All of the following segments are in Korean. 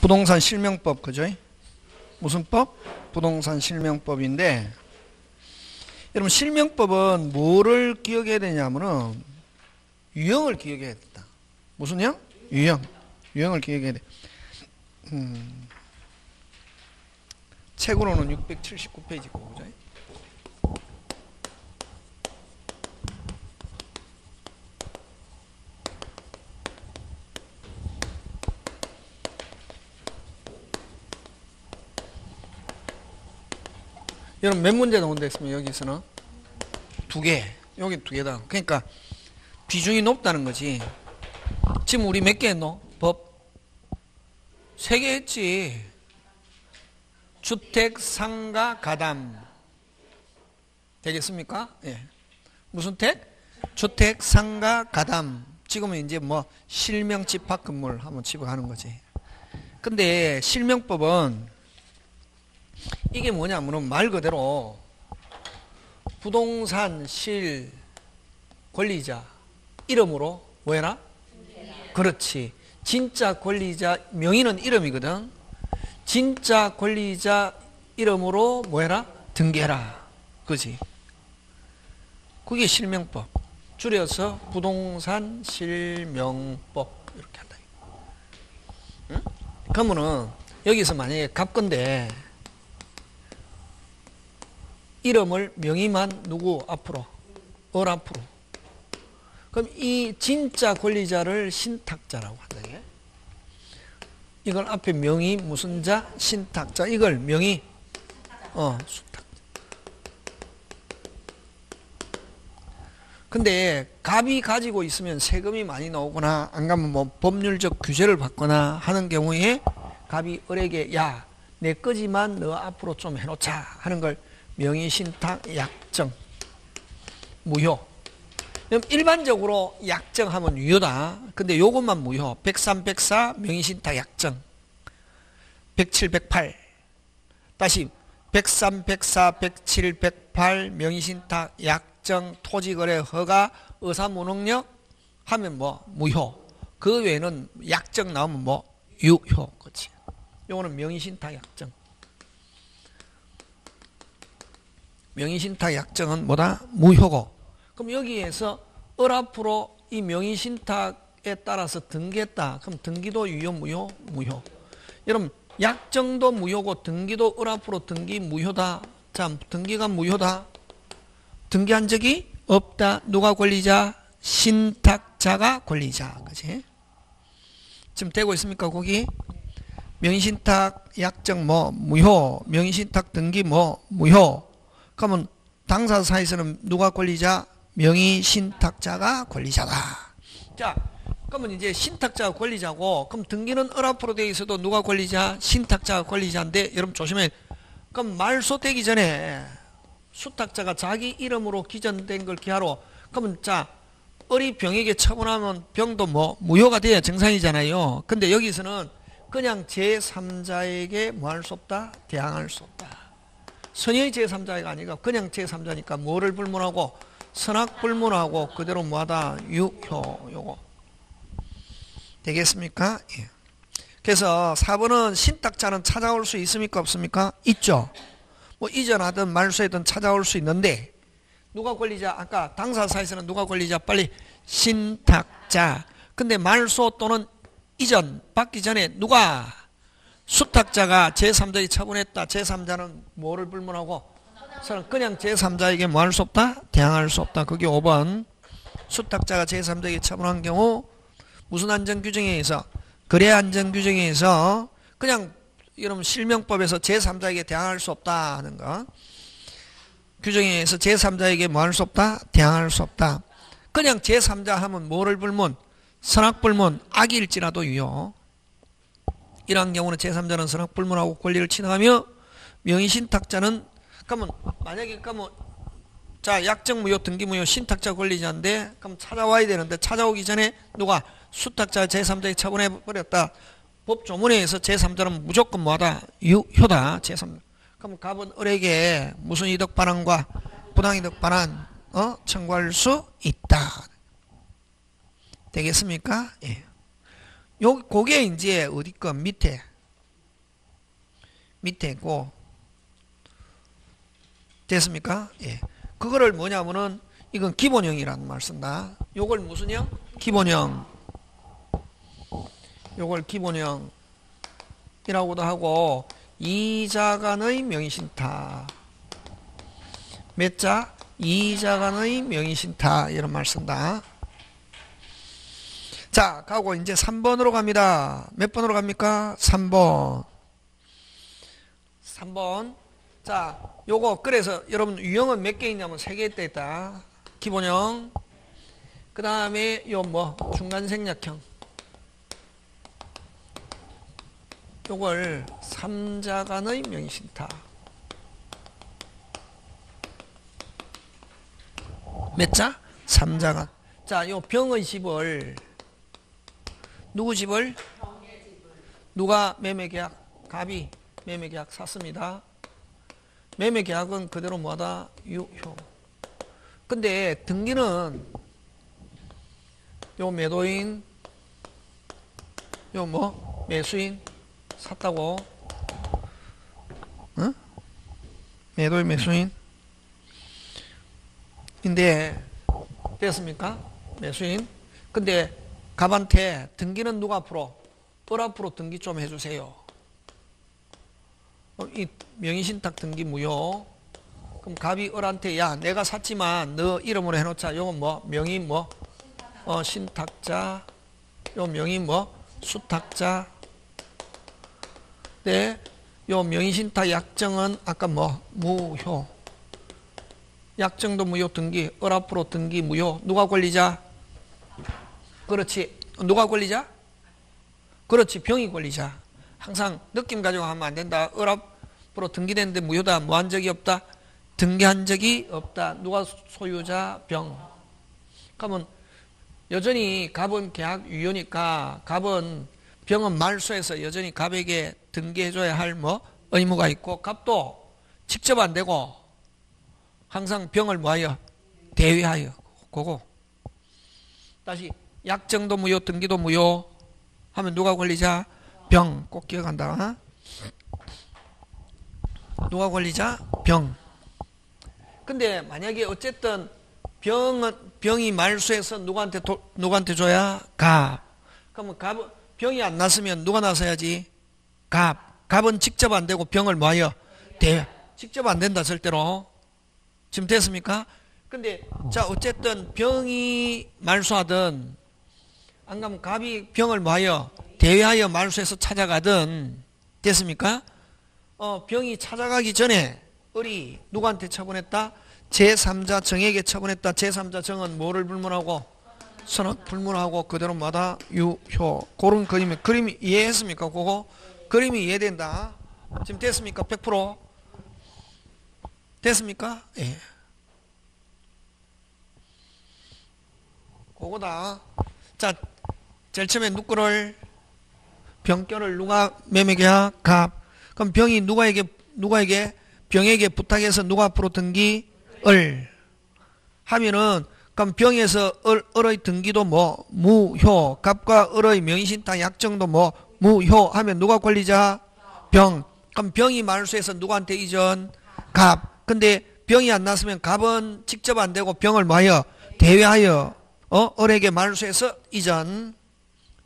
부동산 실명법, 그죠? 무슨 법? 부동산 실명법인데, 여러분 실명법은 뭐를 기억해야 되냐면은 유형을 기억해야 된다. 무슨 형? 유형. 유형을 기억해야 돼. 책으로는 679페이지고, 그죠? 여러분 몇 문제 나온다 했으면 여기서는 두 개, 여기 두 개다. 그러니까 비중이 높다는 거지. 지금 우리 몇 개 했노? 법 세 개 했지. 주택, 상가, 가담 되겠습니까? 예. 무슨 택? 주택, 상가, 가담. 지금은 이제 뭐 실명, 집합, 건물 한번 집어가는 거지. 근데 실명법은 이게 뭐냐면 말 그대로 부동산 실 권리자 이름으로 뭐 해라? 그렇지. 진짜 권리자 명의는 이름이거든. 진짜 권리자 이름으로 뭐 해라? 등기해라. 그지? 그게 실명법. 줄여서 부동산 실명법 이렇게 한다. 응? 그러면은 여기서 만약에 갑건데 이름을 명의만 누구 앞으로? 을 앞으로. 그럼 이 진짜 권리자를 신탁자라고 한다. 이걸 앞에 명의 무슨 자? 신탁자. 이걸 명의 수탁자. 근데 갑이 가지고 있으면 세금이 많이 나오거나 안 가면 뭐 법률적 규제를 받거나 하는 경우에 갑이 을에게 야, 내 거지만 너 앞으로 좀 해놓자 하는 걸 명의신탁 약정 무효. 그럼 일반적으로 약정하면 유효다. 근데 요것만 무효. 103, 104 명의신탁 약정. 107, 108 다시 103, 104, 107, 108 명의신탁 약정 토지거래 허가 의사무능력 하면 뭐 무효. 그 외에는 약정 나오면 뭐 유효. 그치? 요거는 명의신탁 약정. 명의신탁 약정은 뭐다? 무효고. 그럼 여기에서 을 앞으로 이 명의신탁에 따라서 등기했다. 그럼 등기도 유효 무효? 무효. 여러분 약정도 무효고 등기도 을 앞으로 등기 무효다. 참 등기가 무효다. 등기한 적이 없다. 누가 권리자? 신탁자가 권리자. 그치? 지금 되고 있습니까? 거기 명의신탁 약정 뭐 무효. 명의신탁 등기 뭐 무효. 그러면 당사 사이에서는 누가 권리자? 명의신탁자가 권리자다. 자, 그러면 이제 신탁자가 권리자고, 그럼 등기는 을 앞으로 되어 있어도 누가 권리자? 신탁자가 권리자인데, 여러분 조심해. 그럼 말소되기 전에 수탁자가 자기 이름으로 기존된 걸 기하로, 그러면 자, 을이 병에게 처분하면 병도 뭐 무효가 돼야 정상이잖아요. 근데 여기서는 그냥 제3자에게 뭐 할 수 없다? 대항할 수 없다. 선의 제3자가 아니고 그냥 제3자니까 뭐를 불문하고? 선악 불문하고 그대로 뭐하다? 유효. 요거 되겠습니까? 예. 그래서 4번은 신탁자는 찾아올 수 있습니까? 없습니까? 있죠. 뭐 이전하든 말소하든 찾아올 수 있는데 누가 권리자? 아까 당사 사이에서는 누가 권리자? 빨리 신탁자. 근데 말소 또는 이전 받기 전에 누가? 수탁자가 제3자에게 처분했다. 제3자는 뭐를 불문하고? 그냥 제3자에게 뭐 할 수 없다? 대항할 수 없다. 그게 5번. 수탁자가 제3자에게 처분한 경우 무슨 안전규정에 의해서? 거래 안전규정에 의해서 그냥 여러분 실명법에서 제3자에게 대항할 수 없다 하는 거. 규정에 의해서 제3자에게 뭐 할 수 없다? 대항할 수 없다. 그냥 제3자 하면 뭐를 불문? 선악불문. 악일지라도 유효. 이러한 경우는 제3자는 선악불문하고 권리를 침해하며 명의신탁자는 그러면 만약에 그러면 자 약정무효 등기무효 신탁자 권리자인데 그럼 찾아와야 되는데 찾아오기 전에 누가 수탁자 제3자에 처분해버렸다. 법조문에 의해서 제3자는 무조건 뭐하다? 유효다. 제3자. 그럼 갑은 을에게 무슨 이득 반환과 부당이득 반환 청구할 수 있다. 되겠습니까? 예. 요, 그게 이제 어디 거 밑에 밑에 있고. 됐습니까? 예. 그거를 뭐냐면은 이건 기본형이라는 말 쓴다. 요걸 무슨 형? 기본형. 요걸 기본형이라고도 하고, 이자간의 명의신타. 몇 자? 이자간의 명의신타. 이런 말 쓴다. 자, 가고 이제 3번으로 갑니다. 몇 번으로 갑니까? 3번. 3번. 자, 요거, 그래서 여러분, 유형은 몇 개 있냐면 3개 있다. 기본형. 그 다음에 요 뭐, 중간생략형. 요걸 3자간의 명의신타. 몇 자? 3자간. 자, 요 병의 집을, 누구 집을? 누가 매매계약? 갑이 매매계약 샀습니다. 매매계약은 그대로 뭐하다? 유효. 근데 등기는 요 매도인, 요 뭐? 매수인 샀다고. 응? 매도인, 매수인. 근데 됐습니까? 매수인. 근데 갑한테 등기는 누가 앞으로? 뻘 앞으로 등기 좀 해주세요. 이 명의신탁 등기 무효. 그럼 갑이 을한테, 야, 내가 샀지만 너 이름으로 해놓자. 요건 뭐? 명의 뭐? 신탁자. 요 명의 뭐? 수탁자. 네. 요 명의신탁 약정은 아까 뭐? 무효. 약정도 무효 등기. 을 앞으로 등기 무효. 누가 권리자? 그렇지. 누가 권리자? 그렇지. 병이 권리자. 항상 느낌 가지고 하면 안 된다. 을 앞으로 등기됐는데 무효다. 뭐 한 적이 없다. 등기한 적이 없다. 누가 소유자? 병. 그러면 여전히 갑은 계약 유효니까 갑은 병은 말소해서 여전히 갑에게 등기해줘야 할 뭐 의무가 있고, 갑도 직접 안 되고 항상 병을 뭐하여? 대위하여. 그거. 다시 약정도 무효, 등기도 무효 하면 누가 권리자? 병. 꼭 기억한다. 누가 권리자? 병. 근데 만약에 어쨌든 병이 말소해서 누구한테 누구한테 줘야? 갑. 그러면 갑, 병이 안 났으면 누가 나서야지? 갑. 갑은 직접 안 되고 병을 뭐하여? 대. 직접 안 된다 절대로. 지금 됐습니까? 근데 자, 어쨌든 병이 말소하든 안 가면 갑이 병을 뭐하여? 대위하여 말소해서 찾아가든. 됐습니까? 병이 찾아가기 전에 을이 누구한테 처분했다? 제3자 정에게 처분했다. 제3자 정은 뭐를 불문하고? 선악 불문하고 그대로 마다 유효. 그런 그림이, 그림이 이해했습니까? 그거? 그림이 이해된다. 지금 됐습니까? 100%? 됐습니까? 예. 그거다. 자, 제일 처음에 누구를, 병결을 누가 매매계약? 갑. 그럼 병이 누구에게 병에게 부탁해서 누가 앞으로 등기? 을. 하면은 그럼 병에서 을의 등기도 뭐? 무효. 갑과 을의 명의신탁 약정도 뭐? 무효. 하면 누가 권리자? 병. 그럼 병이 말소해서 누구한테 이전? 갑. 근데 병이 안 났으면 갑은 직접 안 되고 병을 뭐하여? 대위하여. 을에게 말소해서 이전.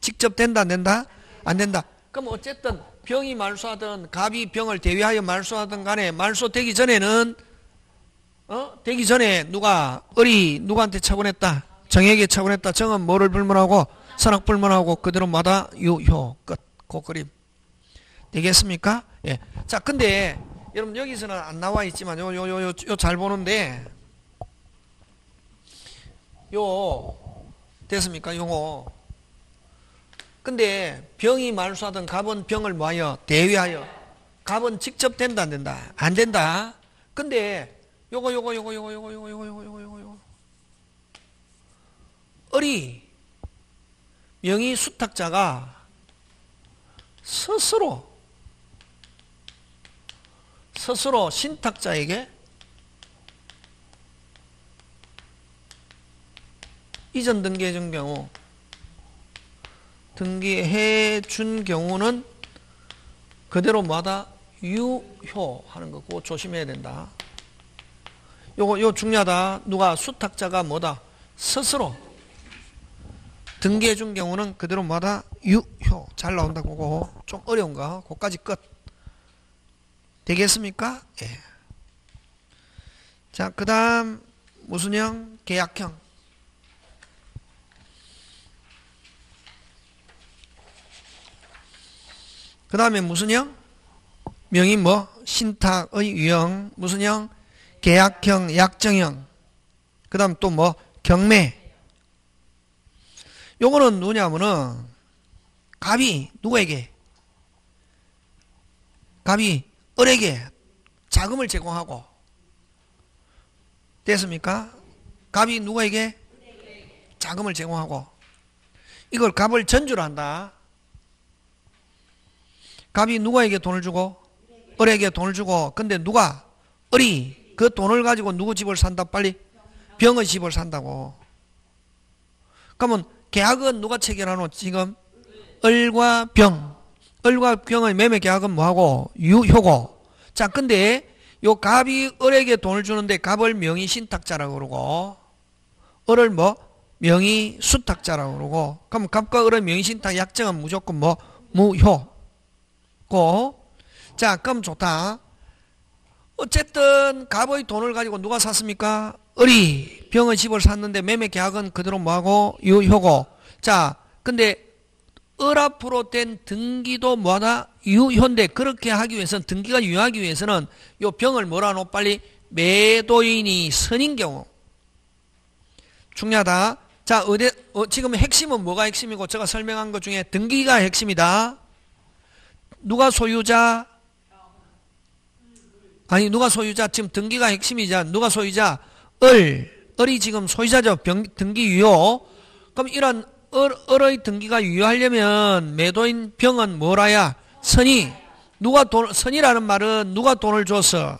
직접 된다, 안 된다? 안 된다. 그럼 어쨌든 병이 말소하든 갑이 병을 대위하여 말소하든 간에 말소되기 전에는 되기 전에 누가, 을이 누구한테 처분했다? 정에게 처분했다. 정은 뭐를 불문하고? 선악 불문하고 그대로 마다 유효. 끝. 그 그림 되겠습니까? 예. 자, 근데 여러분 여기서는 안 나와 있지만 요 잘 보는데 요 됐습니까? 요거. 근데 병이 말소하던 갑은 병을 뭐하여? 대위하여. 갑은 직접 된다, 안 된다? 안 된다. 근데 요거 을이 명의 수탁자가 스스로 신탁자에게 이전 등기해 준 경우, 등기해 준 경우는 그대로 뭐하다? 유효하는 거고 조심해야 된다. 요거 중요하다. 누가 수탁자가 뭐다? 스스로 등기해 준 경우는 그대로 뭐다? 유효. 잘 나온다고. 그거 좀 어려운가? 그거까지 끝. 되겠습니까? 예. 자, 그 다음 무슨 형? 계약형. 그 다음에 무슨 형? 명의 뭐? 신탁의 유형. 무슨 형? 계약형, 약정형. 그 다음 또 뭐? 경매. 요거는 누구냐면은 갑이 누구에게? 갑이 을에게 자금을 제공하고. 됐습니까? 갑이 누구에게? 자금을 제공하고. 이걸 갑을 전주로 한다. 갑이 누구에게 돈을 주고? 을에게 돈을 주고. 근데 누가? 을이 그 돈을 가지고 누구 집을 산다? 빨리 병의 집을 산다고. 그러면 계약은 누가 체결하노? 지금 을과 병. 을과 병의 매매 계약은 뭐하고? 유효고. 자, 근데 요 갑이 을에게 돈을 주는데 갑을 명의 신탁자라고 그러고 을을 뭐? 명의 수탁자라고 그러고. 그럼 갑과 을의 명의 신탁 약정은 무조건 뭐? 무효고. 자, 그럼 좋다. 어쨌든 갑의 돈을 가지고 누가 샀습니까? 을이 병의 집을 샀는데 매매 계약은 그대로 뭐하고? 유효고. 자, 근데 을 앞으로 된 등기도 뭐하다? 유효인데 그렇게 하기 위해서는, 등기가 유효하기 위해서는 요 병을 뭐라노? 빨리 매도인이 선인 경우. 중요하다. 자, 지금 핵심은 뭐가 핵심이고? 제가 설명한 것 중에 등기가 핵심이다. 누가 소유자? 아니, 누가 소유자? 지금 등기가 핵심이자 누가 소유자? 을이 지금 소유자죠. 등기 유효. 그럼 이런 을의 등기가 유효하려면 매도인 병은 뭐라야? 선이. 누가 돈, 선이라는 말은 누가 돈을 줘서?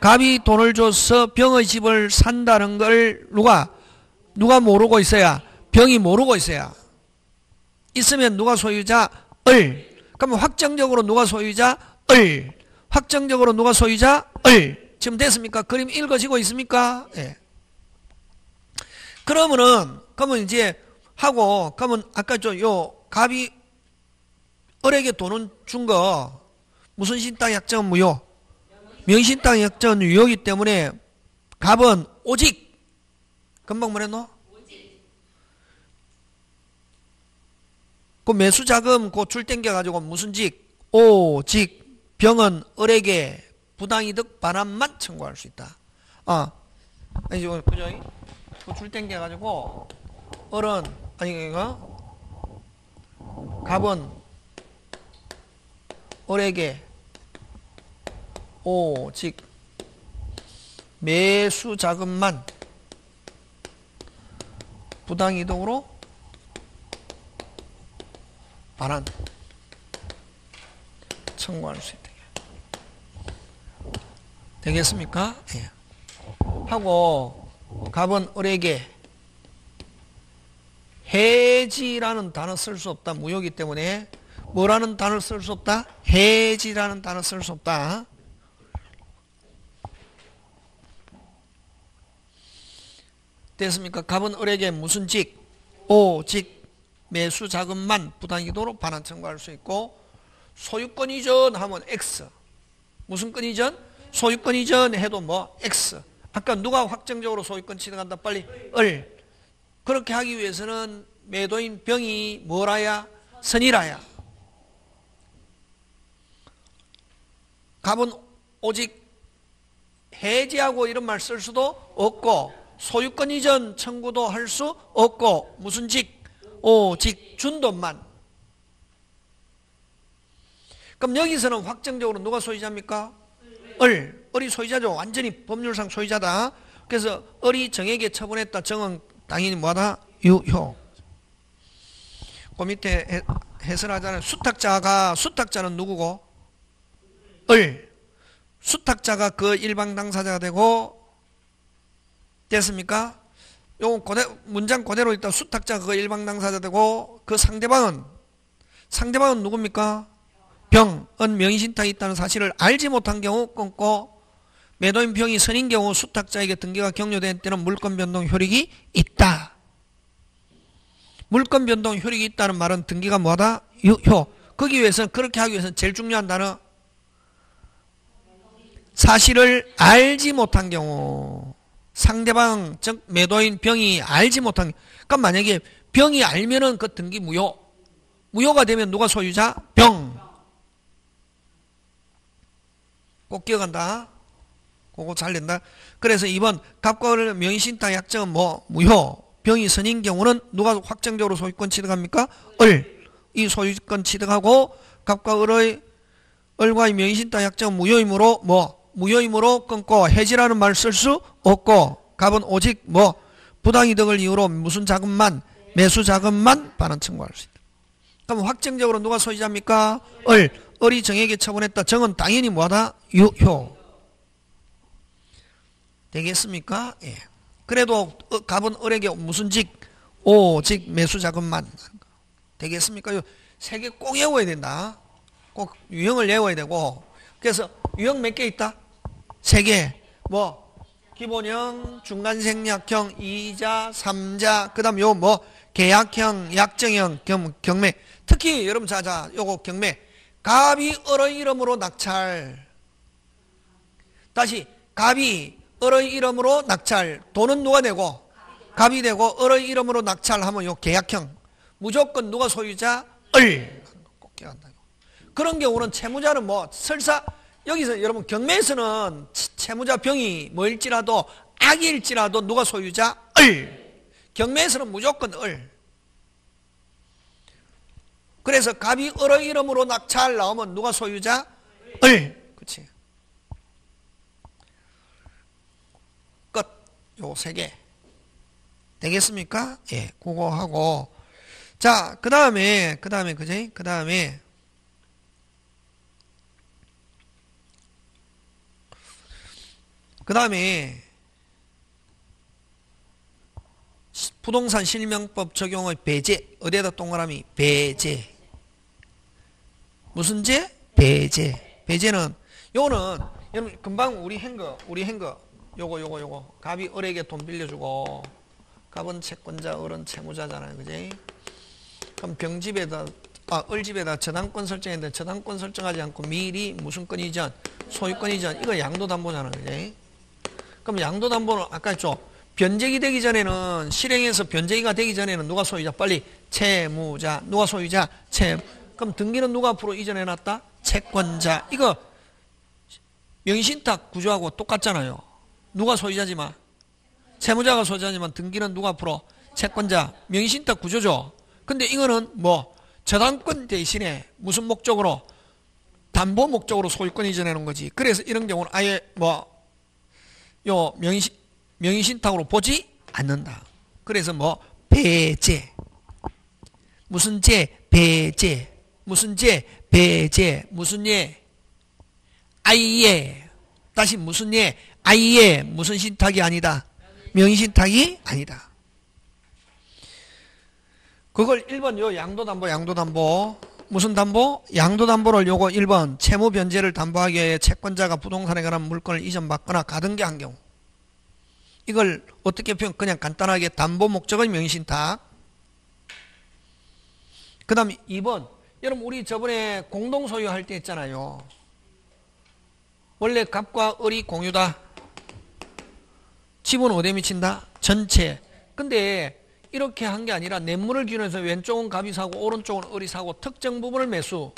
갑이 돈을 줘서 병의 집을 산다는 걸 누가 모르고 있어야? 병이 모르고 있어야. 있으면 누가 소유자? 을. 그럼 확정적으로 누가 소유자? 을. 확정적으로 누가 소유자? 을. 지금 됐습니까? 그림 읽어지고 있습니까? 예. 그러면 이제 하고, 그러면 아까 요 갑이 을에게 돈을 준 거, 무슨 신탁 약정은 무효? 명신탁 약정은 유효이기 때문에 갑은 오직, 금방 뭐랬노? 그 매수 자금 고출 땡겨가지고 무슨 직? 오직 병은 을에게 부당이득 반환만 청구할 수 있다. 아, 아니, 그죠? 고출 땡겨가지고 을은, 아니, 갑은 을에게 오직 매수 자금만 부당이득으로 반환 청구할 수 있다. 되겠습니까? 예. 하고, 갑은 을에게 해지라는 단어 쓸 수 없다. 무효이기 때문에 뭐라는 단어 쓸 수 없다? 해지라는 단어 쓸 수 없다. 됐습니까? 갑은 을에게 무슨 직? 오직 매수 자금만 부당이득으로 반환 청구할 수 있고, 소유권 이전 하면 X. 무슨 권 이전? 소유권 이전 해도 뭐 X. 아까 누가 확정적으로 소유권 취득한다? 빨리 을. 그렇게 하기 위해서는 매도인 병이 뭐라야? 선이라야. 갑은 오직 해지하고 이런 말 쓸 수도 없고, 소유권 이전 청구도 할 수 없고, 무슨 직? 오직 준 돈만. 그럼 여기서는 확정적으로 누가 소유자입니까? 을이 소유자죠. 완전히 법률상 소유자다. 그래서 을이 정에게 처분했다. 정은 당연히 뭐하다? 유효. 그 밑에 해설하자면 수탁자는 누구고? 을. 수탁자가 그 일방 당사자가 되고. 됐습니까? 요건 문장 그대로 있다. 수탁자가 그 일방 당사자 되고, 그 상대방은 누굽니까? 병은 명의신탁이 있다는 사실을 알지 못한 경우 끊고, 매도인 병이 선인 경우 수탁자에게 등기가 경료된 때는 물권 변동 효력이 있다. 물권 변동 효력이 있다는 말은 등기가 뭐하다? 효. 거기 위해서는, 그렇게 하기 위해서는 제일 중요한 단어, 사실을 알지 못한 경우. 상대방, 즉 매도인 병이 알지 못한, 그러니까 만약에 병이 알면은 그 등기 무효. 무효가 되면 누가 소유자? 병. 꼭 기억한다. 그거 잘 된다. 그래서 이번 갑과 을의 명의신탁 약정은 뭐? 무효. 병이 선인 경우는 누가 확정적으로 소유권 취득합니까? 을. 이 소유권 취득하고, 갑과 을의, 을과의 명의신탁 약정은 무효이므로 뭐? 무효이므로 끊고, 해지라는 말을 쓸 수 없고, 갑은 오직 뭐? 부당이득을 이유로 무슨 자금만? 매수 자금만 반환 청구할 수 있다. 그럼 확정적으로 누가 소유자입니까? 을. 을이 정에게 처분했다. 정은 당연히 뭐하다? 유효. 되겠습니까? 예. 그래도 갑은 을에게 무슨 직? 오직 매수자금만. 되겠습니까? 요 세 개 꼭 외워야 된다. 꼭 유형을 외워야 되고. 그래서 유형 몇 개 있다? 세 개. 뭐 기본형, 중간생략형, 2자, 3자. 그 다음 요 뭐 계약형, 약정형, 경매. 특히 여러분 자자 요거 경매. 갑이 을의 이름으로 낙찰. 다시 갑이 을의 이름으로 낙찰. 돈은 누가 내고? 갑이 되고, 을의 이름으로 낙찰하면 요 계약형. 무조건 누가 소유자? 을. 꼭 기억한다. 그런 경우는 채무자는 뭐 설사 여기서 여러분 경매에서는 채무자 병이 뭐일지라도 악일지라도 누가 소유자? 을. 경매에서는 무조건 을. 그래서 갑이 을의 이름으로 낙찰 나오면 누가 소유자? 을. 그렇지. 요 세 개. 되겠습니까? 예, 그거 하고. 자, 그 다음에, 그지? 그 다음에. 부동산 실명법 적용의 배제. 어디에다 동그라미? 배제. 무슨 제? 배제. 배제는, 요거는, 여러분, 금방 우리 행거. 요거. 갑이 을에게 돈 빌려주고, 갑은 채권자, 을은 채무자잖아요. 그지? 그럼 을집에다 저당권 설정했는데, 저당권 설정하지 않고 미리 무슨 권 이전, 소유권 이전, 이거 양도담보잖아요. 그지? 그럼 양도담보는 아까 했죠? 변제기 되기 전에는, 실행해서 변제기가 되기 전에는 누가 소유자? 빨리 채무자. 누가 소유자? 그럼 등기는 누가 앞으로 이전해놨다? 채권자. 이거 명의신탁 구조하고 똑같잖아요. 누가 소유자지만? 채무자가 소유자지만 등기는 누가 앞으로? 채권자. 명의신탁 구조죠. 근데 이거는 뭐 저당권 대신에 무슨 목적으로? 담보 목적으로 소유권 이전하는 거지. 그래서 이런 경우는 아예 뭐 요 명의신탁으로 보지 않는다. 그래서 뭐 배제. 무슨 제? 배제. 무슨 제? 배제. 무슨 예? 아예. 다시 무슨 예? 아예. 무슨 신탁이 아니다? 명의신탁이 아니다. 그걸 1번 요 양도담보. 무슨 담보? 양도담보를 요거 1번 채무 변제를 담보하기 위해 채권자가 부동산에 관한 물건을 이전받거나 가등기한 경우. 이걸 어떻게 표현? 그냥 간단하게 담보 목적의 명의신탁. 그 다음 2번. 여러분 우리 저번에 공동소유할 때 했잖아요. 원래 갑과 을이 공유다. 지분은 어디에 미친다? 전체. 근데 이렇게 한 게 아니라 냇물을 기준해서 왼쪽은 갑이 사고 오른쪽은 을이 사고 특정 부분을 매수.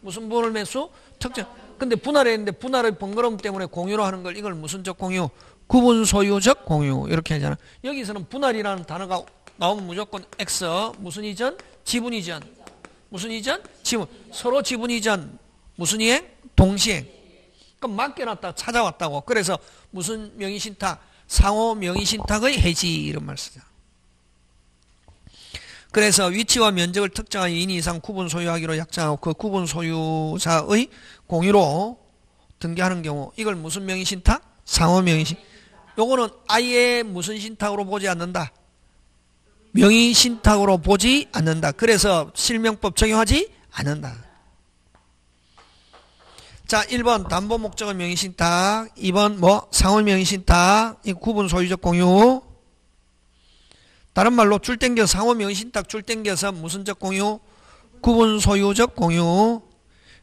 무슨 부분을 매수? 특정. 근데 분할했는데 분할의 번거로움 때문에 공유로 하는 걸 이걸 무슨적 공유? 구분소유적 공유. 이렇게 하잖아. 여기서는 분할이라는 단어가 나오면 무조건 X. 무슨 이전? 지분 이전. 무슨 이전? 지분. 서로 지분 이전. 무슨 이행? 동시행. 그럼 맡겨놨다 찾아왔다고. 그래서 무슨 명의신탁? 상호 명의신탁의 해지. 이런 말 쓰자. 그래서 위치와 면적을 특정한 2인 이상 구분 소유하기로 약정하고 그 구분 소유자의 공유로 등기하는 경우. 이걸 무슨 명의신탁? 상호 명의신탁. 요거는 아예 무슨 신탁으로 보지 않는다? 명의신탁으로 보지 않는다. 그래서 실명법 적용하지 않는다. 자, 1번 담보 목적은 명의신탁, 2번 뭐 상호 명의신탁, 이 구분 소유적 공유. 다른 말로 줄 땡겨 상호 명의신탁 줄 땡겨서 무슨적 공유? 구분 소유적 공유.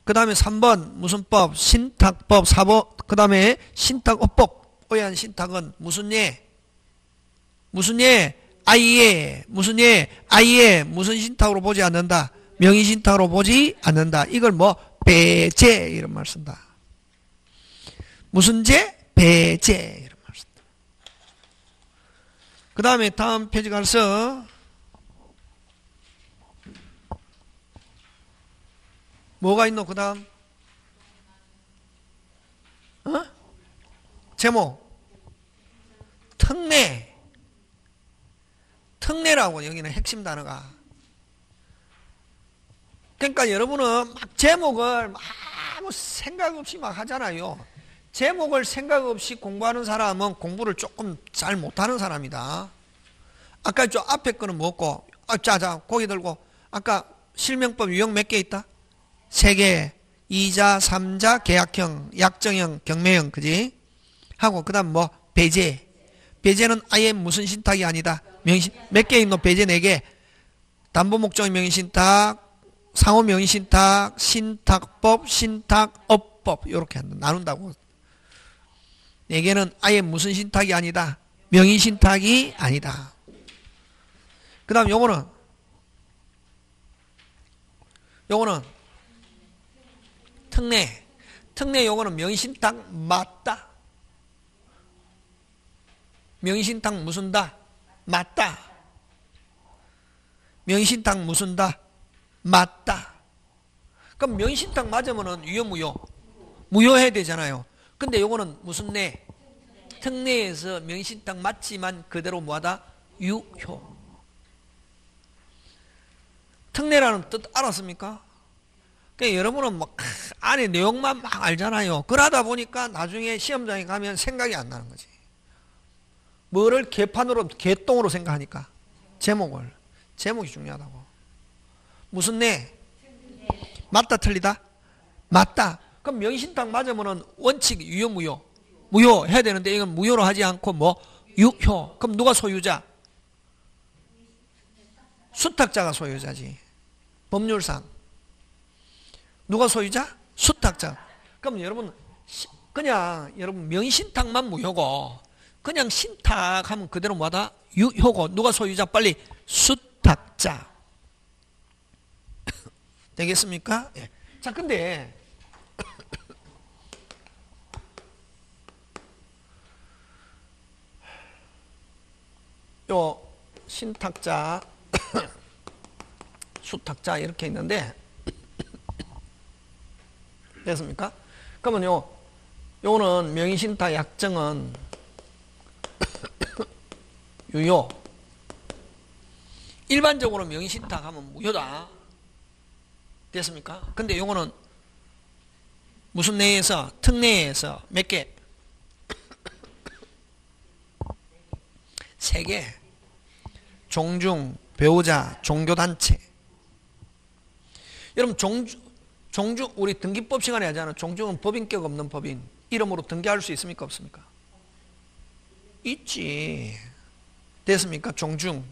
그 다음에 3번 무슨 법? 신탁법. 4번 그 다음에 신탁업법. 오해한 신탁은 무슨 예? 무슨 예? 아예. 무슨 예? 아예. 무슨 신탁으로 보지 않는다? 명의신탁으로 보지 않는다. 이걸 뭐? 배제 이런 말 쓴다. 무슨 제? 배제 이런 말 쓴다. 그 다음에 다음 페이지 가서 뭐가 있노? 그 다음 제목 특례. 특례라고 여기는 핵심 단어가. 그러니까 여러분은 막 제목을 막 아무 생각 없이 막 하잖아요. 제목을 생각 없이 공부하는 사람은 공부를 조금 잘 못하는 사람이다. 아까 저 앞에 거는 뭐고, 자자 고개 들고. 아까 실명법 유형 몇 개 있다? 3개. 2자, 3자, 계약형, 약정형, 경매형, 그지? 하고 그 다음 뭐 배제. 배제는 아예 무슨 신탁이 아니다. 명신. 몇 개 있노? 배제 4개. 담보 목적의 명의신탁, 상호 명의신탁, 신탁법, 신탁업법 이렇게 나눈다고. 4개는 아예 무슨 신탁이 아니다. 명의신탁이 아니다. 그 다음 요거는 특례. 특례 요거는 명의신탁 맞다. 명의신탁 무슨다? 맞다. 명의신탁 무슨다? 맞다. 그럼 명의신탁 맞으면 유효 무효? 무효해야 되잖아요. 근데 요거는 무슨 내? 특례에서 명의신탁 맞지만 그대로 뭐하다? 유효. 특례라는 뜻 알았습니까? 그러니까 여러분은 막 안에 내용만 막 알잖아요. 그러다 보니까 나중에 시험장에 가면 생각이 안 나는 거지. 뭐를 개판으로, 개똥으로 생각하니까. 제목을. 제목이 중요하다고. 무슨 네? 맞다 틀리다? 맞다. 그럼 명의신탁 맞으면은 원칙 유효 무효? 무효 해야 되는데 이건 무효로 하지 않고 뭐 유효. 그럼 누가 소유자? 수탁자가 소유자지. 법률상 누가 소유자? 수탁자. 그럼 여러분 그냥 여러분 명의신탁만 무효고 그냥 신탁하면 그대로 뭐다? 유효고. 누가 소유자? 빨리 수탁자. 되겠습니까? 예. 자, 근데 요 신탁자, 수탁자 이렇게 있는데 됐습니까? 그러면 요거는 명의신탁 약정은 유효. 일반적으로 명의신탁 하면 무효다. 됐습니까? 근데 요거는 무슨 내에서? 특례에서 몇 개? 3개. 종중, 배우자, 종교단체. 여러분 종중 우리 등기법 시간에 하잖아요. 종중은 법인격 없는 법인. 이름으로 등기할 수 있습니까? 없습니까? 있지. 됐습니까? 종중.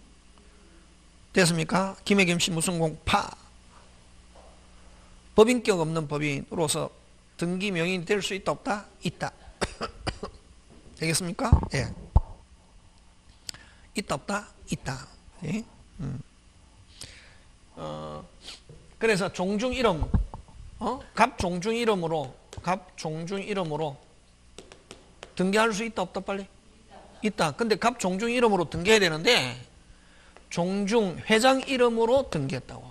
됐습니까? 김해 김씨 무슨 공파. 법인격 없는 법인으로서 등기 명인이 될 수 있다 없다? 있다. 되겠습니까? 예. 있다 없다? 있다. 예. 그래서 종중 이름, 갑 종중 이름으로 등기할 수 있다 없다? 빨리. 있다. 근데 갑 종중 이름으로 등기해야 되는데 종중 회장 이름으로 등기했다고.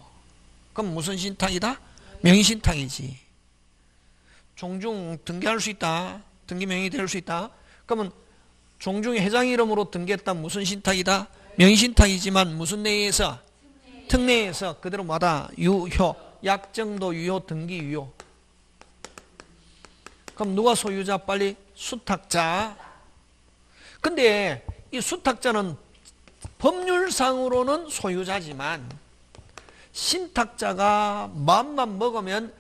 그럼 무슨 신탁이다? 명의신탁이지. 종중 등기할 수 있다. 등기 명의 될 수 있다. 그러면 종중의 회장 이름으로 등기했다. 무슨 신탁이다? 명의신탁이지만 무슨 내에서? 특례에서 그대로 마다 유효. 약정도 유효. 등기 유효. 그럼 누가 소유자? 빨리 수탁자. 근데 이 수탁자는 법률상으로는 소유자지만 신탁자가 마음만 먹으면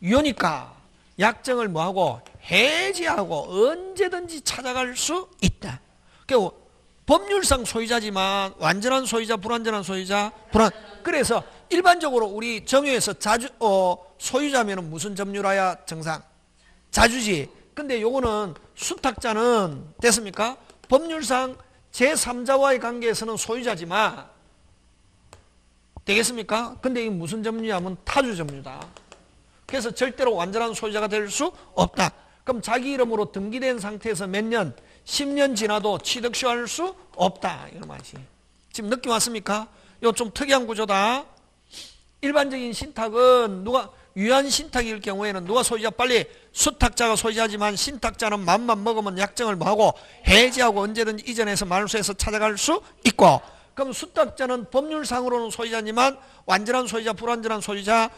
유효니까 약정을 뭐하고? 해지하고 언제든지 찾아갈 수 있다. 그러니까 법률상 소유자지만 완전한 소유자, 불완전한 소유자, 그래서 일반적으로 우리 정유에서 소유자면은 무슨 점유라야 정상? 자주지. 근데 요거는 수탁자는 됐습니까? 법률상 제3자와의 관계에서는 소유자지만 되겠습니까? 근데 이게 무슨 점유냐 하면 타주 점유다. 그래서 절대로 완전한 소유자가 될 수 없다. 그럼 자기 이름으로 등기된 상태에서 몇 년, 10년 지나도 취득시효할 수 없다. 이런 말이지. 지금 느낌 왔습니까? 이거 좀 특이한 구조다. 일반적인 신탁은 누가 유한 신탁일 경우에는 누가 소유자? 빨리 수탁자가 소유자지만 신탁자는 맘만 먹으면 약정을 뭐하고? 해지하고 언제든지 이전해서 말소해서 찾아갈 수 있고, 그럼 수탁자는 법률상으로는 소유자지만 완전한 소유자, 불완전한 소유자,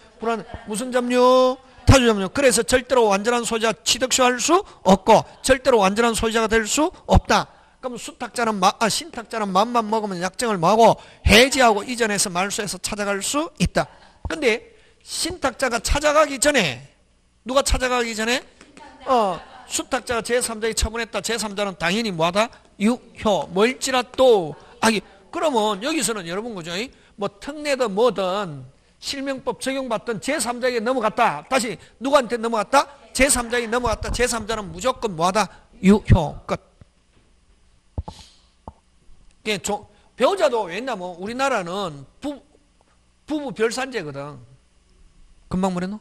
무슨 점유? 타주 점유. 그래서 절대로 완전한 소유자 취득시효할 수 없고 절대로 완전한 소유자가 될 수 없다. 그럼 신탁자는 맘만 먹으면 약정을 뭐하고? 해지하고 이전해서 말소해서 찾아갈 수 있다. 근데 신탁자가 찾아가기 전에, 누가 찾아가기 전에? 수탁자가 제3자에 처분했다. 제3자는 당연히 뭐하다? 유효. 멀지라도 악이. 그러면 여기서는 여러분 그죠? 뭐 특례든 뭐든 실명법 적용받던 제3자에게 넘어갔다. 다시 누구한테 넘어갔다? 제3자에게 넘어갔다. 제3자는 무조건 뭐하다? 유효. 끝. 배우자도 왜냐면 우리나라는 부부 별산제거든. 금방 뭐랬노?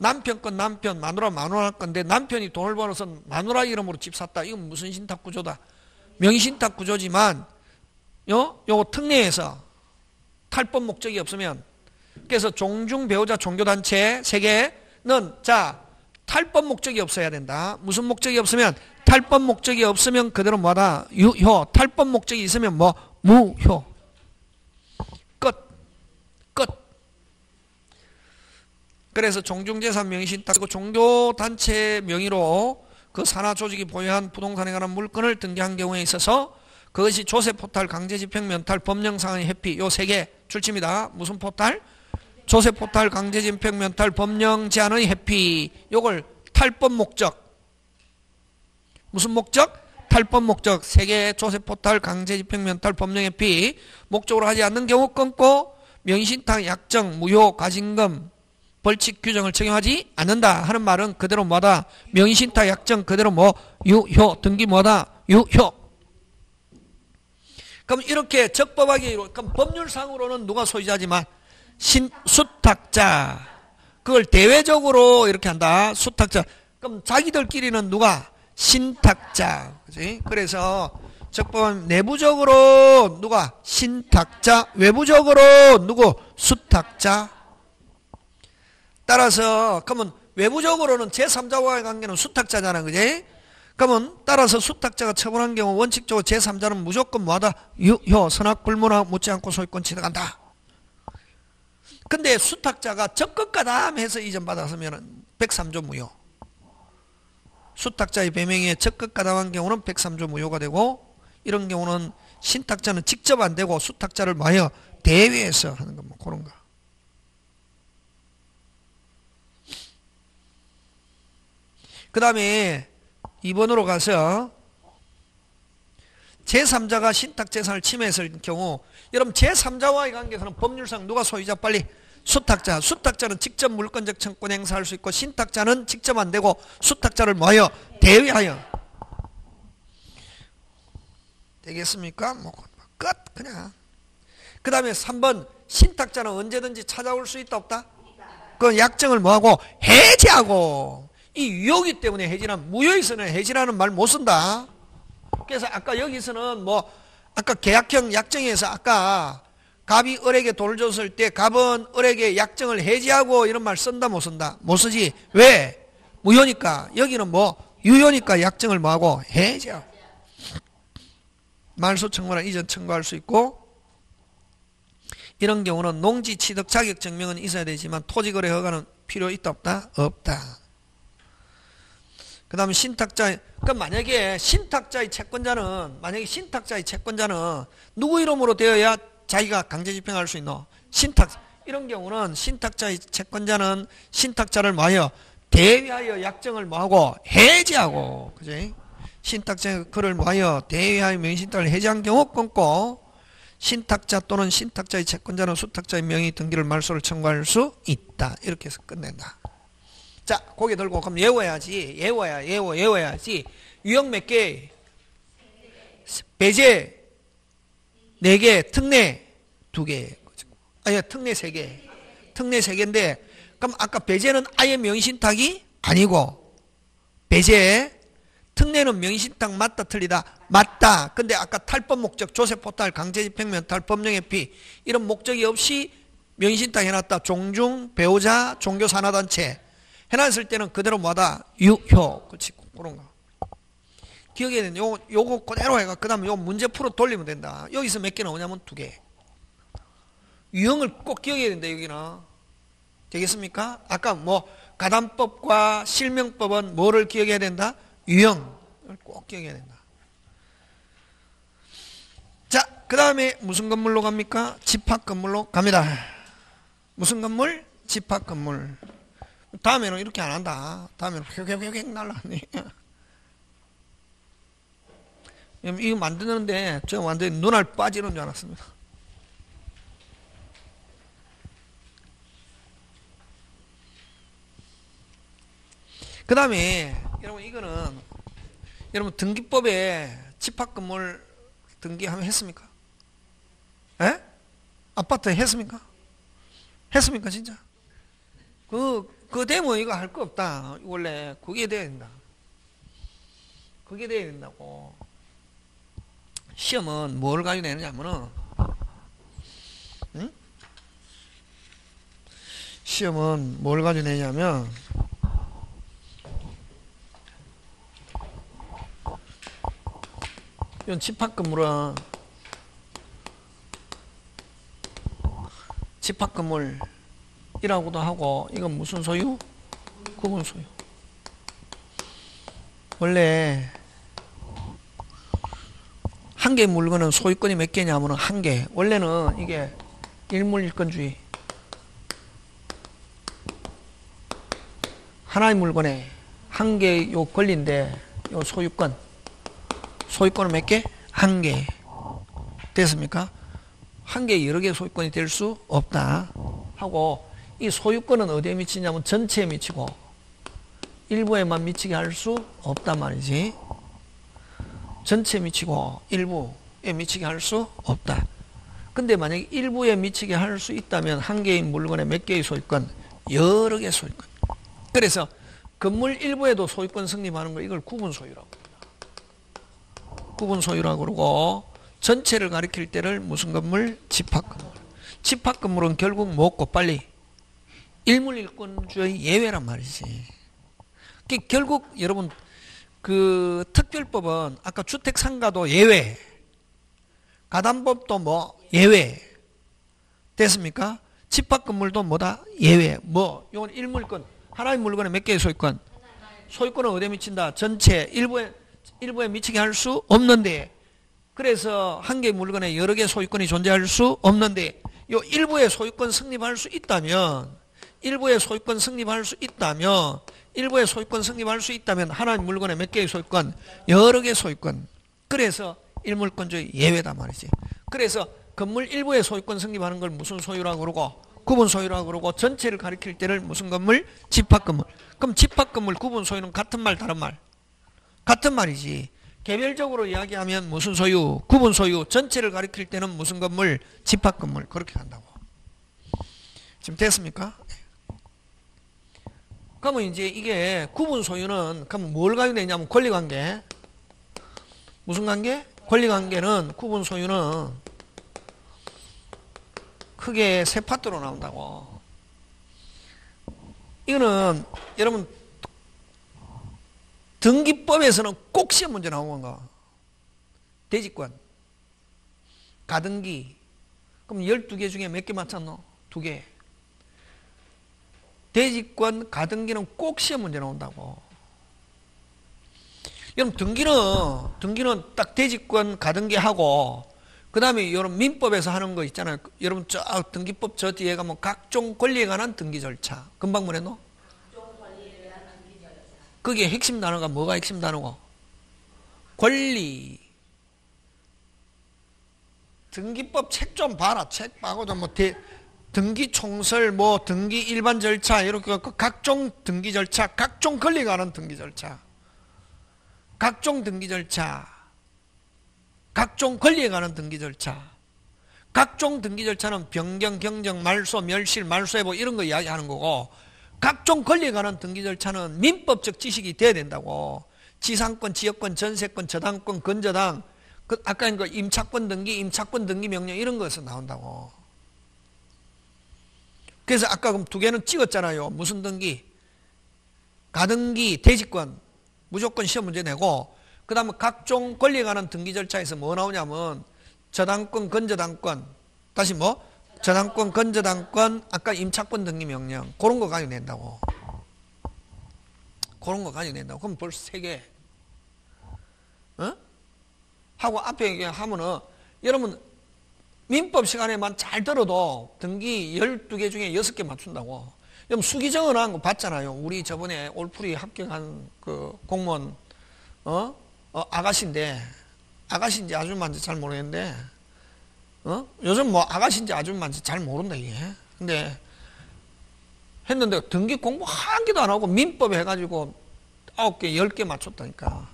남편 건 남편, 마누라 마누라 할 건데 남편이 돈을 벌어서 마누라 이름으로 집 샀다. 이건 무슨 신탁 구조다? 명의신탁 구조지만 요거 특례에서 탈법 목적이 없으면, 그래서 종중 배우자 종교단체 세 개는 자 탈법 목적이 없어야 된다. 무슨 목적이 없으면? 탈법 목적이 없으면 그대로 뭐하다? 유효. 탈법 목적이 있으면 뭐? 무효. 끝. 그래서 종중재산 명의신탁 그리고 종교단체 명의로 그 산하 조직이 보유한 부동산에 관한 물건을 등기한 경우에 있어서 그것이 조세 포탈, 강제집행 면탈, 법령상의 회피, 요 세 개 줄칩니다. 무슨 포탈? 조세 포탈, 강제집행 면탈, 법령 제한의 회피. 요걸 탈법 목적. 무슨 목적? 탈법 목적. 세 개 조세 포탈, 강제집행 면탈, 법령 회피. 목적으로 하지 않는 경우 끊고 명의신탁, 약정, 무효, 가징금, 벌칙 규정을 적용하지 않는다 하는 말은 그대로 뭐다? 명의신탁 약정 그대로 뭐? 유효. 등기 뭐다? 유효. 그럼 이렇게 적법하게 그럼 법률상으로는 누가 소유자지만 수탁자. 그걸 대외적으로 이렇게 한다. 수탁자. 그럼 자기들끼리는 누가? 신탁자. 그렇지? 그래서 적법한 내부적으로 누가? 신탁자. 외부적으로 누구? 수탁자. 따라서 그러면 외부적으로는 제3자와의 관계는 수탁자잖아. 그지? 그러면 따라서 수탁자가 처분한 경우 원칙적으로 제3자는 무조건 뭐하다? 유효. 선악불문하고 묻지 않고 소유권 취득한다. 근데 수탁자가 적극가담해서 이전받았으면 103조 무효. 수탁자의 배명에 적극가담한 경우는 103조 무효가 되고, 이런 경우는 신탁자는 직접 안 되고 수탁자를 마여 대외해서 하는 건 뭐 그런 거. 그 다음에 2번으로 가서 제3자가 신탁재산을 침해했을 경우, 여러분 제3자와의 관계에서는 법률상 누가 소유자? 빨리 수탁자. 수탁자는 직접 물권적 청권 행사할 수 있고 신탁자는 직접 안 되고 수탁자를 모여 대위하여 되겠습니까? 뭐 끝 그냥. 그 다음에 3번 신탁자는 언제든지 찾아올 수 있다 없다? 그 약정을 뭐하고? 해지하고. 이 유효기 때문에 해지란, 무효에서는 해지라는 말 못 쓴다. 그래서 아까 여기서는 뭐 아까 계약형 약정에서 아까 갑이 을에게 돈을 줬을 때 갑은 을에게 약정을 해지하고 이런 말 쓴다 못 쓴다? 못 쓰지. 왜? 무효니까. 여기는 뭐 유효니까 약정을 뭐하고? 해지하고. 말소 청구나 이전 청구할 수 있고, 이런 경우는 농지 취득 자격 증명은 있어야 되지만 토지 거래 허가는 필요 있다 없다? 없다. 그 다음에 신탁자, 그럼 만약에 신탁자의 채권자는 누구 이름으로 되어야 자기가 강제집행할 수 있노? 신탁, 이런 경우는 신탁자의 채권자는 신탁자를 뭐하여 대위하여 약정을 뭐하고 해지하고, 그지? 신탁자의 그를 뭐하여 대위하여 명의신탁을 해지한 경우 끊고, 신탁자 또는 신탁자의 채권자는 수탁자의 명의 등기를 말소를 청구할 수 있다. 이렇게 해서 끝낸다. 자, 고개 들고. 그럼 외워야지. 외워야지. 유형 몇 개? 배제 4개, 특례 2개. 아니야, 특례 3개. 특례 3개인데, 그럼 아까 배제는 아예 명의신탁이 아니고, 배제, 특례는 명의신탁 맞다, 틀리다? 맞다. 근데 아까 탈법 목적, 조세포탈, 강제집행, 면탈, 법령의 피, 이런 목적이 없이 명의신탁 해놨다. 종중, 배우자, 종교산하단체. 해놨을 때는 그대로 뭐다? 유효. 그렇지, 그런 거. 기억해야 되는데, 요거 그대로 해가, 그 다음에 요 문제 풀어 돌리면 된다. 여기서 몇 개 나오냐면 2개. 유형을 꼭 기억해야 된다, 여기는. 되겠습니까? 아까 뭐, 가담법과 실명법은 뭐를 기억해야 된다? 유형을 꼭 기억해야 된다. 자, 그 다음에 무슨 건물로 갑니까? 집합 건물로 갑니다. 무슨 건물? 집합 건물. 다음에는 이렇게 안 한다. 다음에는 휙휙휙휙 날라가네. 이거 만드는데 저 완전히 눈알 빠지는 줄 알았습니다. 그 다음에 여러분, 이거는 여러분 등기법에 집합건물 등기하면 했습니까? 에? 아파트 했습니까? 했습니까? 진짜? 그거 되면 이거 할 거 없다. 원래 그게 돼야 된다. 그게 돼야 된다고. 시험은 뭘 가지고 내느냐 하면은, 응? 시험은 뭘 가지고 내냐면, 이건 집합건물은, 집합건물이라고도 하고, 이건 무슨 소유? 구분 소유. 원래 한 개의 물건은 소유권이 몇 개냐면 1개. 원래는 이게 일물일권주의. 하나의 물건에 1개의 요 권리인데, 요 소유권. 소유권은 몇 개? 1개. 됐습니까? 1개 여러 개의 소유권이 될 수 없다. 하고, 이 소유권은 어디에 미치냐면 전체에 미치고, 일부에만 미치게 할 수 없단 말이지. 전체에 미치고 일부에 미치게 할 수 없다. 근데 만약에 일부에 미치게 할 수 있다면 1개의 물건에 몇 개의 소유권? 여러 개의 소유권. 그래서 건물 일부에도 소유권 성립하는 걸 이걸 구분 소유라고 합니다. 구분 소유라고 그러고, 전체를 가리킬 때를 무슨 건물? 집합건물. 집합건물은 결국 뭐고 빨리? 일물일권주의 예외란 말이지. 결국 여러분, 그 특별법은 아까 주택상가도 예외, 가담법도 뭐 예외, 됐습니까? 집합건물도 뭐다? 예외. 뭐 이건 일물권, 하나의 물건에 몇 개의 소유권? 소유권은 어디에 미친다? 전체, 일부에 미치게 할 수 없는데, 그래서 1개의 물건에 여러 개의 소유권이 존재할 수 없는데, 요 일부의 소유권 성립할 수 있다면, 일부의 소유권 성립할 수 있다면 하나의 물건에 몇 개의 소유권? 여러 개의 소유권. 그래서 일물권주의 예외다 말이지. 그래서 건물 일부의 소유권 성립하는 걸 무슨 소유라고 그러고, 구분 소유라고 그러고, 전체를 가리킬 때를 무슨 건물? 집합건물. 그럼 집합건물, 구분 소유는 같은 말, 다른 말? 같은 말이지. 개별적으로 이야기하면 무슨 소유? 구분 소유. 전체를 가리킬 때는 무슨 건물? 집합건물. 그렇게 간다고. 지금 됐습니까? 그러면 이제 이게 구분 소유는, 그럼 뭘 가지고 되냐면 권리관계. 무슨 관계? 권리관계는, 구분 소유는 크게 3파트로 나온다고. 이거는 여러분 등기법에서는 꼭 시험 문제 나오는 건가? 대지권, 가등기. 그럼 12개 중에 몇 개 맞췄노? 2개. 대지권, 가등기는 꼭 시험 문제 나온다고. 여러분 등기는 딱 대지권, 가등기하고 그 다음에 여러분 민법에서 하는 거 있잖아요. 여러분 저 등기법 저 뒤에 가면 각종 권리에 관한 등기 절차. 금방 보내노? 각종 권리에 관한 등기 절차. 그게 핵심 단어가 뭐가 핵심 단어고? 권리. 등기법 책 좀 봐라. 책 봐고도 뭐 등기 총설, 뭐 등기 일반 절차 이렇게 갖고 각종 등기 절차, 각종 권리에 관한 등기 절차. 각종 등기 절차. 각종 권리에 관한 등기 절차. 각종 등기 절차는 변경, 경정, 말소, 멸실, 말소회복 이런 거 이야기하는 거고, 각종 권리에 관한 등기 절차는 민법적 지식이 돼야 된다고. 지상권, 지역권, 전세권, 저당권, 근저당, 그 아까 그 임차권 등기 명령 이런 거에서 나온다고. 그래서 아까 그럼 두 개는 찍었잖아요. 무슨 등기? 가등기, 대지권 무조건 시험 문제 내고, 그 다음에 각종 권리에 관한 등기 절차에서 뭐 나오냐면 저당권, 근저당권, 다시 뭐? 저당권, 근저당권, 아까 임차권 등기 명령 그런 거 가지고 낸다고. 그런 거 가지고 낸다고. 그럼 벌써 세 개. 어? 하고 앞에 얘기하면은 여러분 민법 시간에만 잘 들어도 등기 12개 중에 6개 맞춘다고. 여러분 수기정은 한 거 봤잖아요. 우리 저번에 올풀이 합격한 그 공무원 아가씨인지 아줌마인지 잘 모르겠는데, 요즘 뭐 아가씨인지 아줌마인지 잘 모른다, 이게. 근데, 했는데 등기 공부 한 개도 안 하고 민법 해가지고 9개, 10개 맞췄다니까.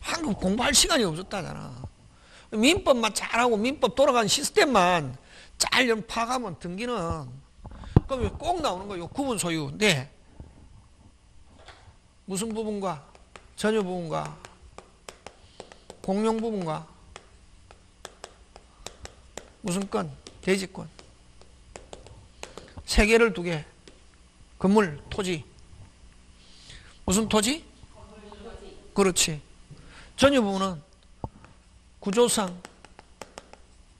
한국 공부할 시간이 없었다잖아. 민법만 잘하고 민법 돌아가는 시스템만 잘 파악하면 등기는, 그럼 꼭 나오는 거예요. 구분 소유. 네. 무슨 부분과? 전유 부분과 공용 부분과 무슨 건? 대지권. 세 개를 두 개. 건물, 토지. 무슨 토지? 그렇지. 전유 부분은 구조상,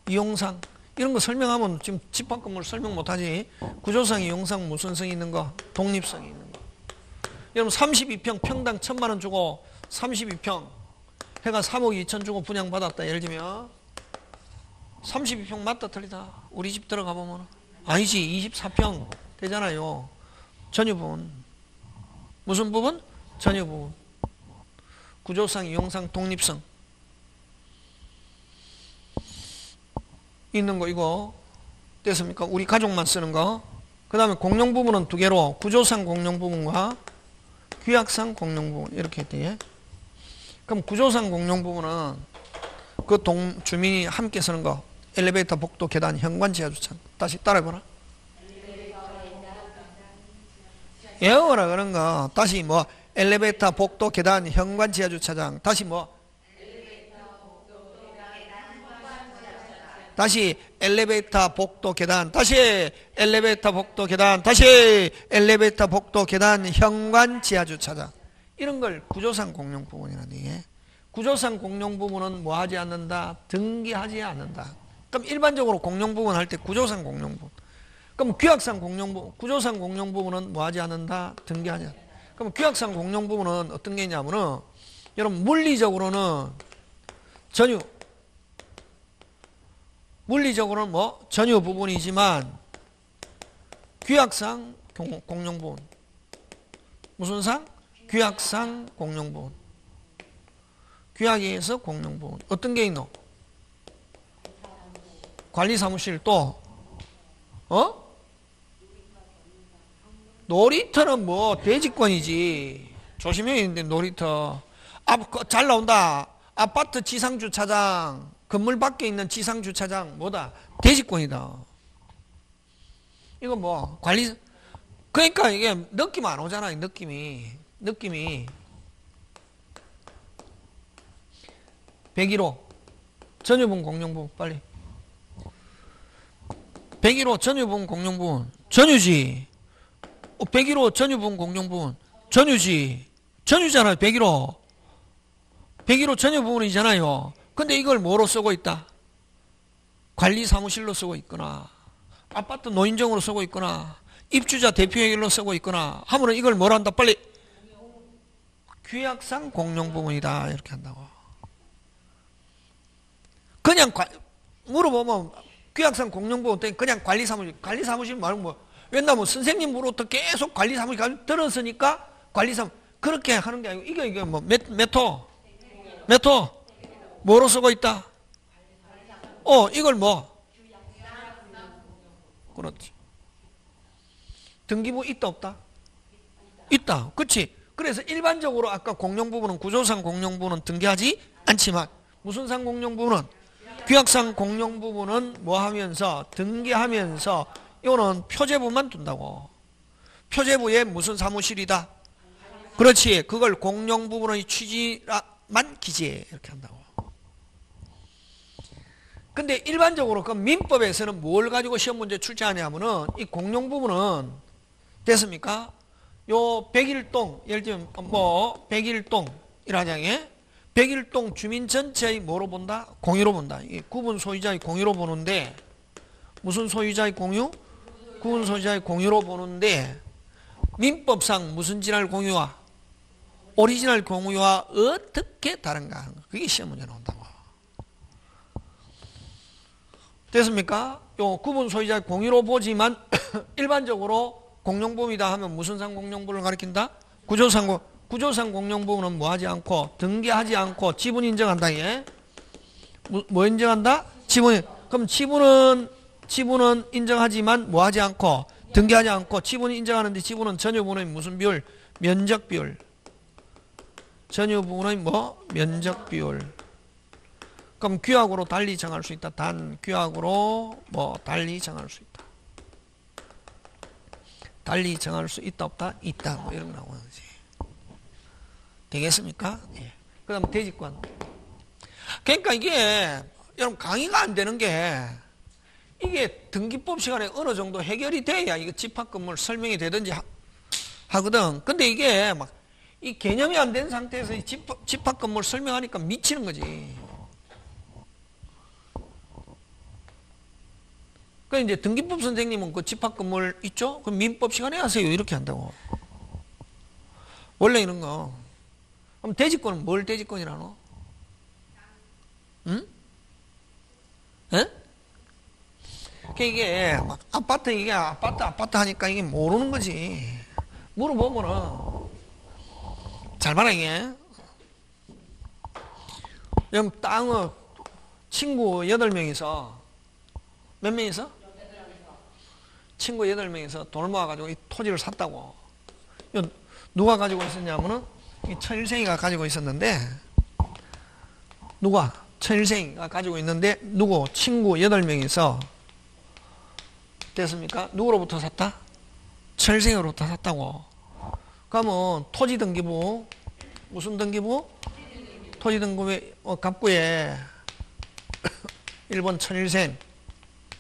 이용상 이런 거 설명하면 지금 집합 건물 설명 못하지. 구조상, 이용상 무슨 성이 있는 거? 독립성이 있는 거. 여러분 32평 평당 1000만 원 주고 32평 해가 3억 2천 주고 분양받았다. 예를 들면 32평 맞다 틀리다? 우리 집 들어가 보면 아니지. 24평 되잖아요. 전유 부분. 무슨 부분? 전유 부분. 구조상, 이용상, 독립성 있는 거 이거 됐습니까? 우리 가족만 쓰는 거. 그 다음에 공용 부분은 두 개로 구조상 공용 부분과 규약상 공용 부분 이렇게 했대요. 그럼 구조상 공용 부분은 그 주민이 함께 쓰는 거. 엘리베이터, 복도, 계단, 현관, 지하주차장. 다시 따라해보라. 외워라 그런 거. 다시 뭐 엘리베이터, 복도, 계단, 현관, 지하주차장. 다시 뭐 다시 엘리베이터, 복도, 계단. 다시 엘리베이터, 복도, 계단. 다시 엘리베이터, 복도, 계단, 현관, 지하주차장. 이런 걸 구조상 공용 부분이라는 얘기예요. 구조상 공용 부분은 뭐 하지 않는다? 등기하지 않는다. 그럼 일반적으로 공용 부분 할 때 구조상 공용 부분. 그럼 규약상 공용 부분. 구조상 공용 부분은 뭐 하지 않는다? 등기하지 않는다. 그럼 규약상 공용 부분은 어떤 게 있냐면은 여러분 물리적으로는 전유. 물리적으로는 뭐 전유 부분이지만 규약상 공용 부분. 무슨 상? 규약상 공용 부분. 규약에 의해서 공용 부분. 어떤 게 있노? 관리사무실 또 놀이터는 뭐 대지권이지. 조심해야 되는데 놀이터. 잘 나온다. 아파트 지상주차장. 건물 밖에 있는 지상주차장 뭐다? 대지권이다. 이거 뭐 관리. 그러니까 이게 느낌 안 오잖아. 느낌이 101호 전유분 공용분 빨리. 101호 전유분 공용분 전유지. 101호 전유분 공용분 전유지. 전유잖아요. 101호 전유분이잖아요. 근데 이걸 뭐로 쓰고 있다? 관리사무실로 쓰고 있거나 아파트 노인정으로 쓰고 있거나 입주자 대표회의로 쓰고 있거나 하면은 이걸 뭐라 한다? 빨리. 규약상 공용 부분이다. 이렇게 한다고. 그냥 물어보면 규약상 공용보험 때문에 그냥 관리사무실, 관리사무실 말고 뭐 왜냐면 뭐 선생님으로부터 계속 관리사무실 들었으니까 관리사무실 그렇게 하는 게 아니고 이게 뭐 몇 호? 뭐로 쓰고 있다? 이걸 뭐? 그렇지. 등기부 있다 없다? 있다. 그렇지. 그래서 일반적으로 아까 공용부분은 구조상 공용부분은 등기하지 않지만 무슨 상 공용부분은? 규약상 공용부분은 뭐 하면서? 등기하면서 이거는 표제부만 둔다고. 표제부에 무슨 사무실이다? 그렇지. 그걸 공용부분의 취지만 기재 이렇게 한다고. 근데 일반적으로 그 민법에서는 뭘 가지고 시험 문제 출제하냐 하면은 이 공용 부분은 됐습니까? 요 백일동, 예를 들면 뭐 백일동 일하장에 백일동 주민 전체의 뭐로 본다? 공유로 본다. 이게 구분 소유자의 공유로 보는데 무슨 소유자의 공유? 구분 소유자의 공유로 보는데 민법상 무슨 진할 공유와 오리지널 공유와 어떻게 다른가 하는 거. 그게 시험 문제 나온다고. 됐습니까? 요 구분 소유자 공유로 보지만 일반적으로 공용보험이다 하면 무슨 상 공용보험을 가리킨다? 구조상 공용보험은 뭐 하지 않고 등기하지 않고 지분 인정한다. 예? 뭐 인정한다? 지분. 그럼 지분은 인정하지만 뭐 하지 않고 등기하지 않고 지분 인정하는데 지분은 전유분의 무슨 비율? 면적 비율. 전유분의 뭐? 면적 비율. 그럼 규약으로 달리 정할 수 있다. 단 규약으로 뭐 달리 정할 수 있다. 달리 정할 수 있다 없다? 있다. 뭐 이런 거 나오는 거지. 되겠습니까? 예. 그 다음 대지권. 그러니까 이게 여러분 강의가 안 되는 게 이게 등기법 시간에 어느 정도 해결이 돼야 이거 집합건물 설명이 되든지 하거든. 근데 이게 막 이 개념이 안 된 상태에서 이 집합건물 설명하니까 미치는 거지. 그 이제 등기법 선생님은 그 집합건물 있죠? 그럼 민법 시간에 하세요. 이렇게 한다고. 원래 이런 거. 그럼 대지권은 뭘 대지권이라노? 응? 예? 그러니까 이게 막 아파트 하니까 이게 모르는 거지. 물어보면은 잘 봐라 이게. 그럼 땅을 친구 8명이서 몇 명이서? 친구 8명이서 돈을 모아가지고 이 토지를 샀다고. 이 누가 가지고 있었냐면은 이 천일생이가 가지고 있었는데 누가? 천일생이가 가지고 있는데 누구? 친구 8명이서 됐습니까? 누구로부터 샀다? 천일생으로부터 샀다고. 그러면 토지 등기부 무슨 등기부? 토지 등기부의 갑구에 1번 천일생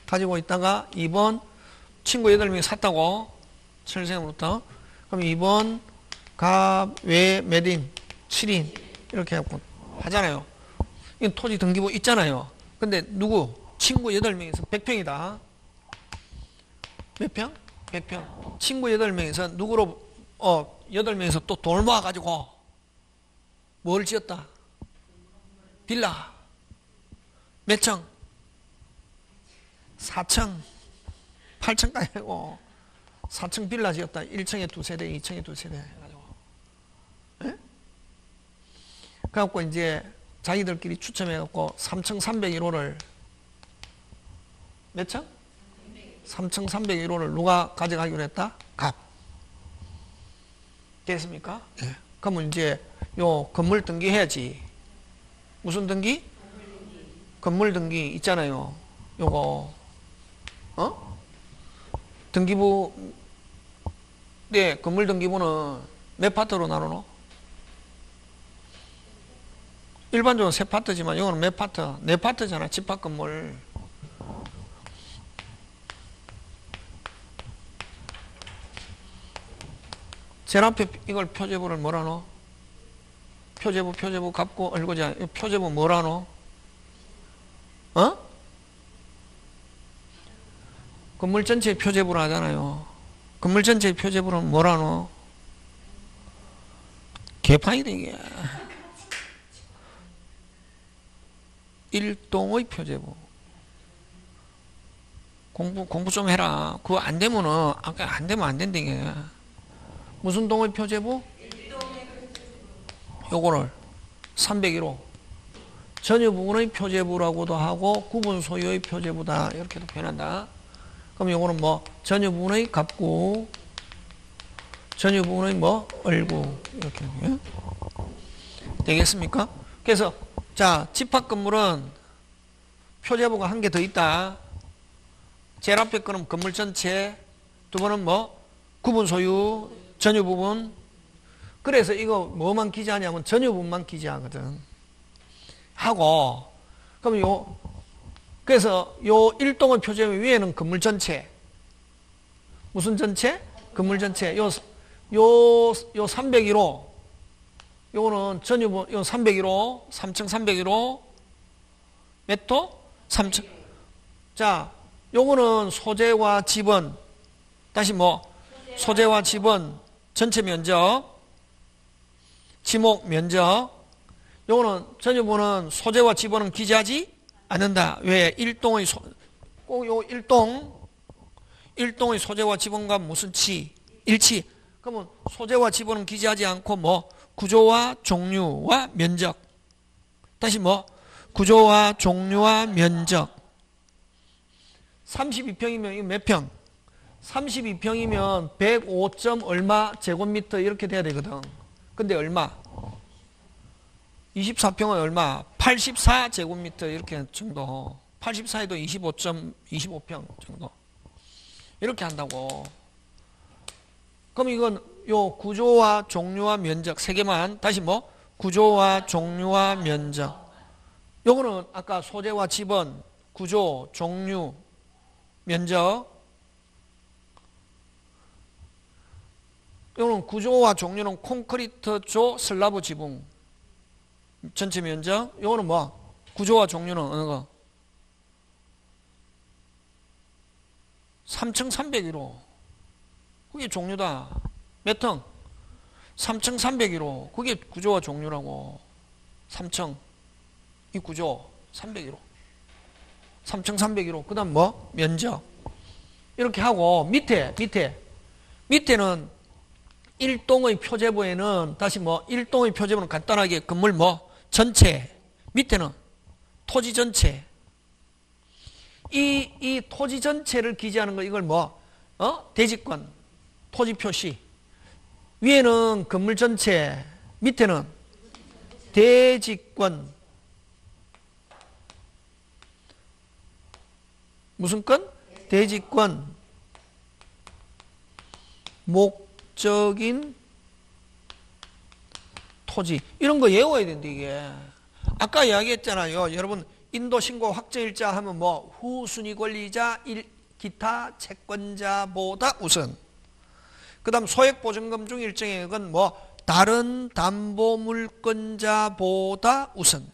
가지고 있다가 2번 친구 8명이 샀다고. 천일생으로부터. 그럼 2번 갑외 매딘 7인 이렇게 해갖고 하잖아요. 이건 토지 등기부 있잖아요. 근데 누구? 친구 8명에서 100평이다. 몇 평? 100평. 친구 8명에서 누구로 8명에서 또 돈을 모아가지고 뭘 지었다? 빌라. 몇 층? 4층. 8층까지 하고 4층 빌라 지었다. 1층에 2세대, 2층에 2세대 해가지고. 예? 그래갖고 이제 자기들끼리 추첨해갖고 3층 301호를 몇 층? 3층 301호를 누가 가져가기로 했다? 갑. 됐습니까? 예. 그러면 이제 요 건물 등기 해야지. 무슨 등기? 건물 등기 있잖아요. 요거. 등기부, 네, 건물 등기부는 몇 파트로 나누노? 일반적으로 3파트지만 이거는 몇 파트? 4파트잖아. 집합건물. 제일 앞에 이걸 표제부를 뭐라노? 표제부 갚고 얼고자. 표제부 뭐라노? 건물 전체의 표제부를 하잖아요. 건물 전체의 표제부는 뭐라노? 개판이다 이게. 일동의 표제부. 공부 좀 해라. 그거 안 되면은, 아까 안 되면 안 된다, 이게. 무슨 동의 표제부? 요거를 301호. 전유부분의 표제부라고도 하고, 구분 소유의 표제부다. 이렇게도 표현한다. 그럼 요거는 뭐, 전유부분의 갑구, 전유부분의 뭐, 을구. 이렇게. 예? 되겠습니까? 그래서, 자, 집합건물은 표제부가 한 개 더 있다. 제일 앞에 거는 건물 전체, 두 번은 뭐 구분 소유, 전유 부분. 그래서 이거 뭐만 기재하냐면 전유 부분만 기재하거든. 하고 그럼 요 그래서 요 일동의 표제 위에는 건물 전체. 무슨 전체? 건물 전체. 요 301호. 요거는 전유 부분 요 301호, 3층 301호. 몇 호? 3층. 자, 요거는 소재와 지번, 다시 뭐, 소재와 지번, 전체 면적, 지목 면적, 요거는, 전유부는 소재와 지번은 기재하지 않는다. 왜? 일동의, 꼭 요 일동의 소재와 지번과 무슨 일치. 그러면 소재와 지번은 기재하지 않고 뭐, 구조와 종류와 면적. 다시 뭐, 구조와 종류와 면적. 32평이면 이거 몇 평? 32평이면 105점 얼마 제곱미터 이렇게 돼야 되거든. 근데 얼마? 24평은 얼마? 84제곱미터 이렇게 정도. 84에도 25평 정도. 이렇게 한다고. 그럼 이건 요 구조와 종류와 면적 세 개만 다시 뭐? 구조와 종류와 면적. 요거는 아까 소재와 지번, 구조, 종류 면적. 이거는 구조와 종류는 콘크리트 조 슬라브 지붕. 전체 면적. 이거는 뭐? 구조와 종류는 어느 거? 3층 301호. 그게 종류다. 몇 층? 3층 301호. 그게 구조와 종류라고. 3층. 이 구조. 301호. 3층 301호. 그 다음 뭐? 면적. 이렇게 하고, 밑에는 일동의 표제부에는, 다시 뭐, 일동의 표제부는 간단하게 건물 뭐? 전체. 밑에는 토지 전체. 이 토지 전체를 기재하는 거, 이걸 뭐? 대지권. 토지 표시. 위에는 건물 전체. 밑에는 대지권. 무슨 건? 대지권. 목적인 토지. 이런 거 외워야 된다, 이게. 아까 이야기했잖아요. 여러분, 인도신고 확정일자 하면 뭐, 후순위 권리자, 기타 채권자보다 우선. 그 다음 소액보증금 중 일정액은 뭐, 다른 담보물권자보다 우선.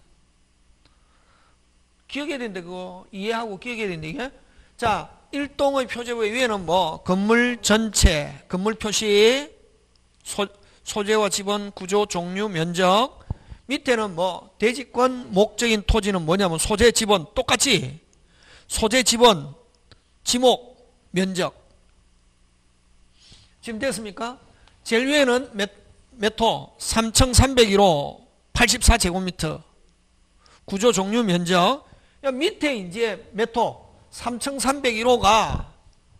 기억해야 된다, 그거. 이해하고 기억해야 된다, 이게. 자, 일동의 표제부 위에는 뭐, 건물 전체, 건물 표시, 소재와 지번, 구조, 종류, 면적. 밑에는 뭐, 대지권, 목적인 토지는 뭐냐면, 소재, 지번, 똑같이. 소재, 지번, 지목, 면적. 지금 됐습니까? 제일 위에는 몇 호? 3,301호, 84제곱미터. 구조, 종류, 면적. 밑에 이제 몇 호? 3,301호가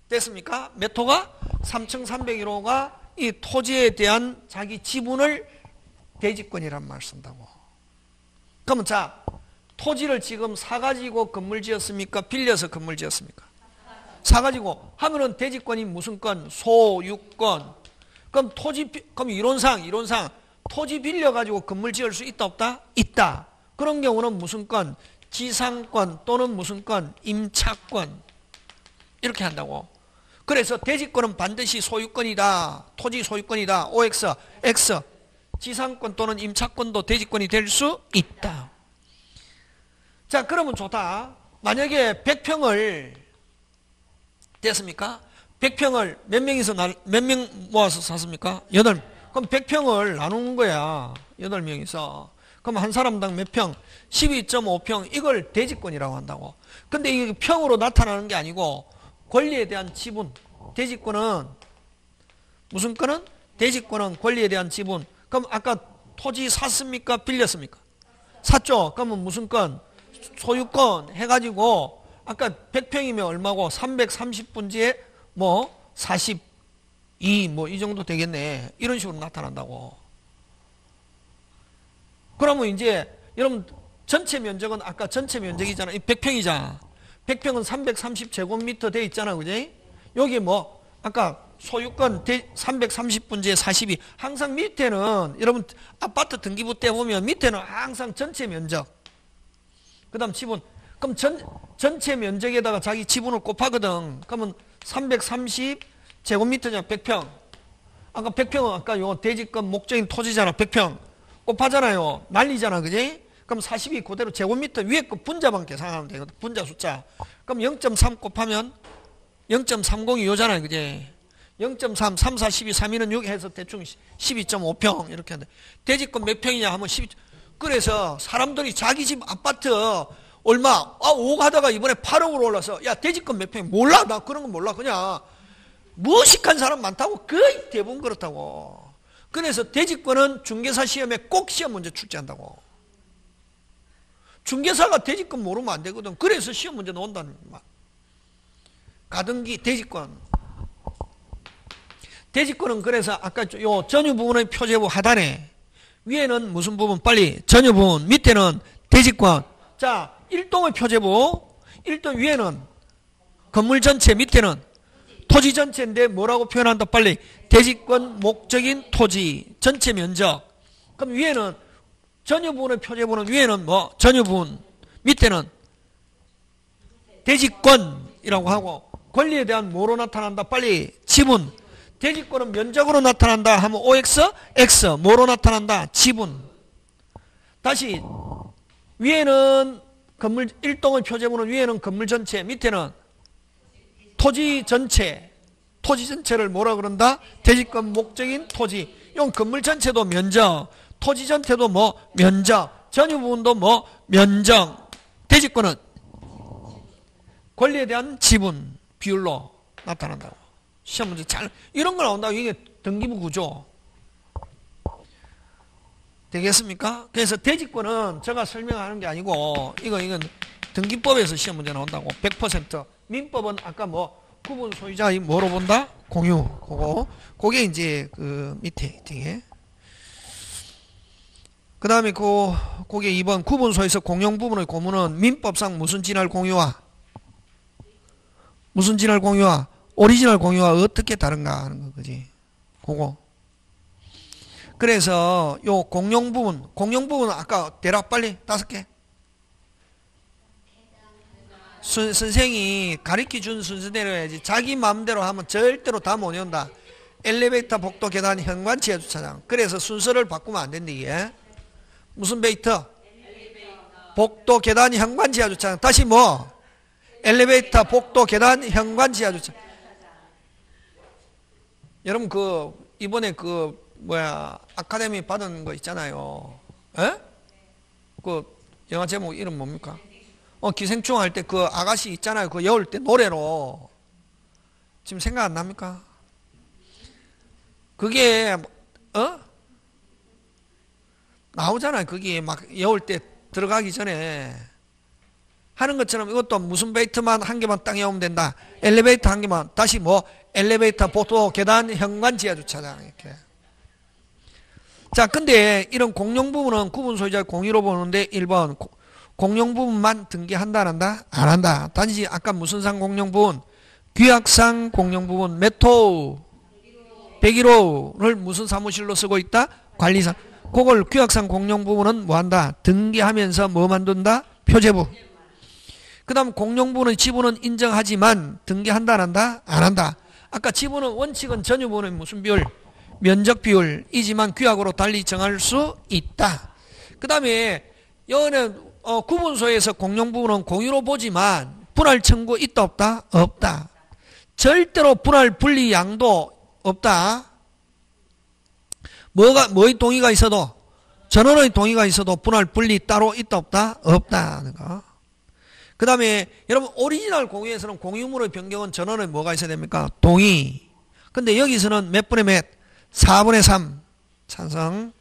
됐습니까? 몇 호가? 3,301호가 이 토지에 대한 자기 지분을 대지권이란 말을 쓴다고. 그러면 자, 토지를 지금 사가지고 건물 지었습니까? 빌려서 건물 지었습니까? 사가지고 하면은 대지권이 무슨 건? 소유권. 그럼 그럼 이론상 토지 빌려가지고 건물 지을 수 있다 없다? 있다. 그런 경우는 무슨 건? 지상권 또는 무슨 건? 임차권. 이렇게 한다고. 그래서 대지권은 반드시 소유권이다. 토지 소유권이다. OX, X. 지상권 또는 임차권도 대지권이 될 수 있다. 자, 그러면 좋다. 만약에 100평을 됐습니까? 100평을 몇 명 모아서 샀습니까? 8. 그럼 100평을 나누는 거야. 8명이서. 그럼 한 사람당 몇 평? 12.5평. 이걸 대지권이라고 한다고. 근데 이게 평으로 나타나는 게 아니고 권리에 대한 지분, 대지권은 무슨 권은? 대지권은 권리에 대한 지분. 그럼 아까 토지 샀습니까? 빌렸습니까? 샀죠? 그러면 무슨 권? 소유권 해가지고 아까 100평이면 얼마고 330분지에 뭐 42 뭐 이 정도 되겠네. 이런 식으로 나타난다고. 그러면 이제 여러분 전체 면적은 아까 전체 면적이잖아. 이 100평이잖아. 100평은 330제곱미터 돼 있잖아. 그지? 여기 뭐 아까 소유권 330분지에 42. 항상 밑에는 여러분 아파트 등기부 때 보면 밑에는 항상 전체 면적. 그다음 지분. 그럼 전체 면적에다가 자기 지분을 곱하거든. 그러면 330제곱미터잖아. 100평. 아까 100평은 아까 요 대지권 목적인 토지잖아. 100평. 곱하잖아요. 난리잖아. 그지? 그럼 42 그대로 제곱미터 위에 거 분자만 계산하면 되거든. 분자 숫자. 그럼 0.3 곱하면 0.30이 요잖아요. 그지? 0.3, 3, 4, 12, 3위는 6 해서 대충 12.5평 이렇게 하는데 대지권 몇 평이냐 하면 12. 그래서 사람들이 자기 집 아파트 얼마 5억 하다가 이번에 8억으로 올라서 야 대지권 몇 평이 몰라. 나 그런 거 몰라. 그냥 무식한 사람 많다고. 거의 대부분 그렇다고. 그래서 대지권은 중개사 시험에 꼭 시험 문제 출제한다고. 중개사가 대지권 모르면 안 되거든. 그래서 시험 문제 나온다는 말. 가등기 대지권. 대지권은 그래서 아까 요 전유 부분의 표제부 하단에 위에는 무슨 부분? 빨리 전유 부분. 밑에는 대지권. 자, 1동의 표제부. 1동 위에는 건물 전체, 밑에는 토지 전체인데 뭐라고 표현한다? 빨리 대지권 목적인 토지 전체 면적. 그럼 위에는 전유 부분의 표제부는 위에는 뭐 전유 부분, 밑에는 대지권이라고 하고 권리에 대한 뭐로 나타난다? 빨리 지분. 대지권은 면적으로 나타난다 하면 OX, X. 뭐로 나타난다? 지분. 다시 위에는 건물 1동의 표제부는 위에는 건물 전체, 밑에는 토지 전체. 토지 전체를 뭐라 그런다? 대지권 목적인 토지. 이건 건물 전체도 면적, 토지 전체도 뭐 면적, 전유 부분도 뭐 면적. 대지권은 권리에 대한 지분 비율로 나타난다고. 시험 문제 잘 이런 거 나온다고. 이게 등기부 구조 되겠습니까? 그래서 대지권은 제가 설명하는 게 아니고 이건 등기법에서 시험 문제 나온다고. 100%. 민법은 아까 뭐 구분 소유자 이 뭐로 본다? 공유. 그게 이제 그 밑에 되게. 그다음에 그게 2번 구분 소유서 공용 부분의 고문은 민법상 무슨 진할 공유와 오리지널 공유와 어떻게 다른가 하는 거, 그지? 그거. 그래서, 요 공용 부분, 아까 대략 빨리 5개. 선생이 가르쳐 준 순서대로 해야지. 자기 마음대로 하면 절대로 다 못 외운다. 엘리베이터, 복도, 계단, 현관, 지하 주차장. 그래서 순서를 바꾸면 안 된다, 이게. 무슨 베이터? 엘리베이터. 복도, 계단, 현관, 지하 주차장. 다시 뭐? 엘리베이터, 복도, 계단, 현관, 지하 주차장. 여러분 이번에 아카데미 받은 거 있잖아요. 에? 그 영화 제목 이름 뭡니까? 기생충 할 때 그 아가씨 있잖아요. 그 여울 때 노래로. 지금 생각 안 납니까? 그게 나오잖아요. 그게 막 여울 때 들어가기 전에 하는 것처럼 이것도 무슨 베이트만 한 개만 딱 외우면 된다. 엘리베이터 한 개만. 다시 뭐 엘리베이터, 복도, 계단, 현관, 지하 주차장 이렇게. 자, 근데 이런 공용 부분은 구분 소유자 공유로 보는데 1번 공용 부분만 등기한다 안 한다? 안 한다. 단지 아까 무슨 상 공용 부분? 규약상 공용 부분 몇 호? 101호를 무슨 사무실로 쓰고 있다? 관리상. 그걸 규약상 공용 부분은 뭐 한다? 등기하면서 뭐 만든다? 표제부. 그 다음 공용부분의 지분은 인정하지만 등기한다 안 한다? 안 한다. 아까 지분은 원칙은 전유분의 무슨 비율? 면적 비율이지만 규약으로 달리 정할 수 있다. 그 다음에 여기는 구분소에서 공용부분은 공유로 보지만 분할 청구 있다 없다? 없다. 절대로 분할 분리 양도 없다. 뭐의 동의가 있어도 전원의 동의가 있어도 분할 분리 따로 있다 없다? 없다. 그 다음에 여러분 오리지널 공유에서는 공유물의 변경은 전원은 뭐가 있어야 됩니까? 동의. 근데 여기서는 몇 분의 몇? 4분의 3 찬성.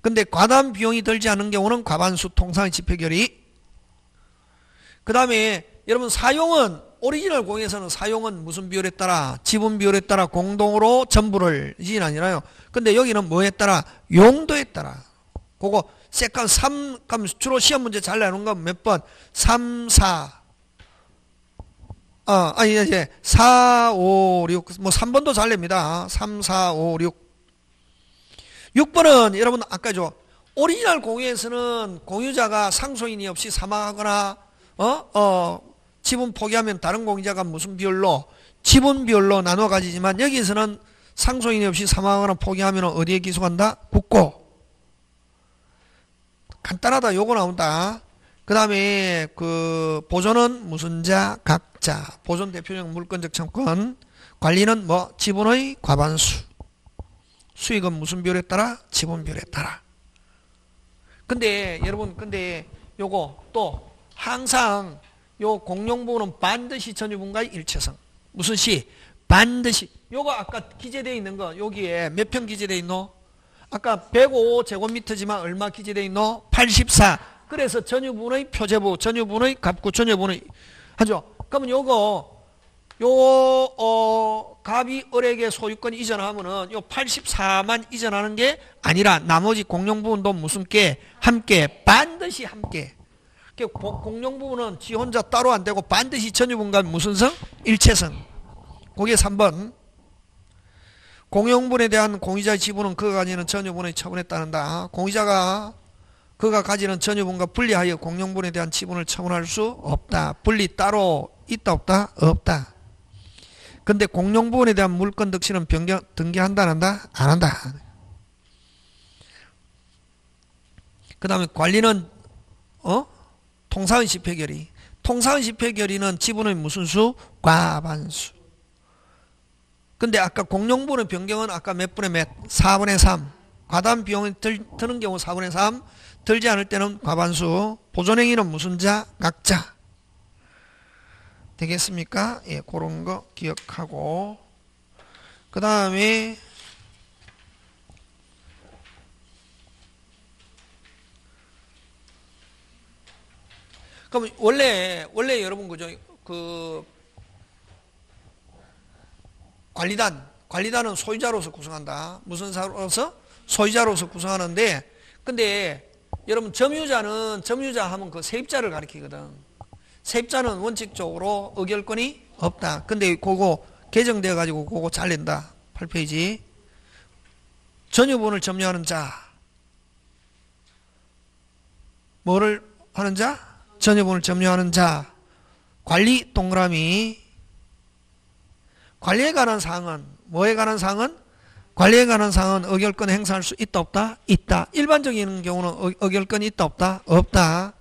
근데 과반 비용이 들지 않은 경우는 과반수 통상의 집회결의. 그 다음에 여러분 사용은 오리지널 공유에서는 사용은 무슨 비율에 따라? 지분 비율에 따라 공동으로 전부를 이진 아니라요. 근데 여기는 뭐에 따라? 용도에 따라. 그거 세컨 3, 주로 시험 문제 잘 나오는 건 몇 번? 3, 4. 아니, 이제 4, 5, 6. 뭐 3번도 잘 냅니다. 3, 4, 5, 6. 6번은 여러분 아까죠. 오리지널 공유에서는 공유자가 상속인이 없이 사망하거나 지분 포기하면 다른 공유자가 무슨 비율로? 지분 비율로 나눠 가지지만 여기에서는 상속인이 없이 사망하거나 포기하면 어디에 기소한다? 국고. 간단하다. 요거 나온다. 그 다음에 그 보존은 무슨 자? 각자. 보존 대표적 물권적 청권. 관리는 뭐? 지분의 과반수. 수익은 무슨 비율에 따라? 지분 비율에 따라. 근데 여러분 근데 요거 또 항상 요 공용부분은 반드시 전유분과의 일체성. 무슨 시? 반드시. 요거 아까 기재되어 있는 거 여기에 몇 편 기재되어 있노? 아까 105제곱미터지만 얼마 기재되어 있노? 84. 그래서 전유분의 표제부, 전유분의 값구, 전유분의 하죠. 그러면 요거 갑이 을에게 소유권 이전하면은 요 84만 이전하는 게 아니라 나머지 공용부분도 무슨 게? 함께. 반드시 함께. 공용부분은 지 혼자 따로 안 되고 반드시 전유분과 무슨 성? 일체성. 그게 3번. 공용분에 대한 공유자의 지분은 그가 가지는 전유분의 처분에 따른다. 공유자가 그가 가지는 전유분과 분리하여 공용분에 대한 지분을 처분할 수 없다. 분리 따로 있다 없다? 없다. 근데 공용분에 대한 물권 득실은 변경 등기한다 안 한다? 안 한다. 그 다음에 관리는 통상의 집회결의. 통상의 집회결의는 지분의 무슨 수? 과반수. 근데 아까 공용분의 변경은 아까 몇 분의 몇? 4분의 3. 과반 비용이 드는 경우 4분의 3. 들지 않을 때는 과반수. 보존행위는 무슨 자? 각자. 되겠습니까? 예, 그런 거 기억하고. 그 다음에 그럼 원래 여러분 그죠? 그 관리단은 소유자로서 구성한다. 무슨 사로서? 소유자로서 구성하는데, 근데 여러분 점유자 하면 그 세입자를 가리키거든. 세입자는 원칙적으로 의결권이 없다. 근데 그거 개정되어 가지고 그거 잘 낸다. 8페이지. 전유분을 점유하는 자. 뭐를 하는 자? 전유분을 점유하는 자. 관리 동그라미. 관리에 관한 사항은 뭐에 관한 사항은? 관리에 관한 사항은 의결권 행사할 수 있다 없다? 있다. 일반적인 경우는 의결권이 있다 없다? 없다.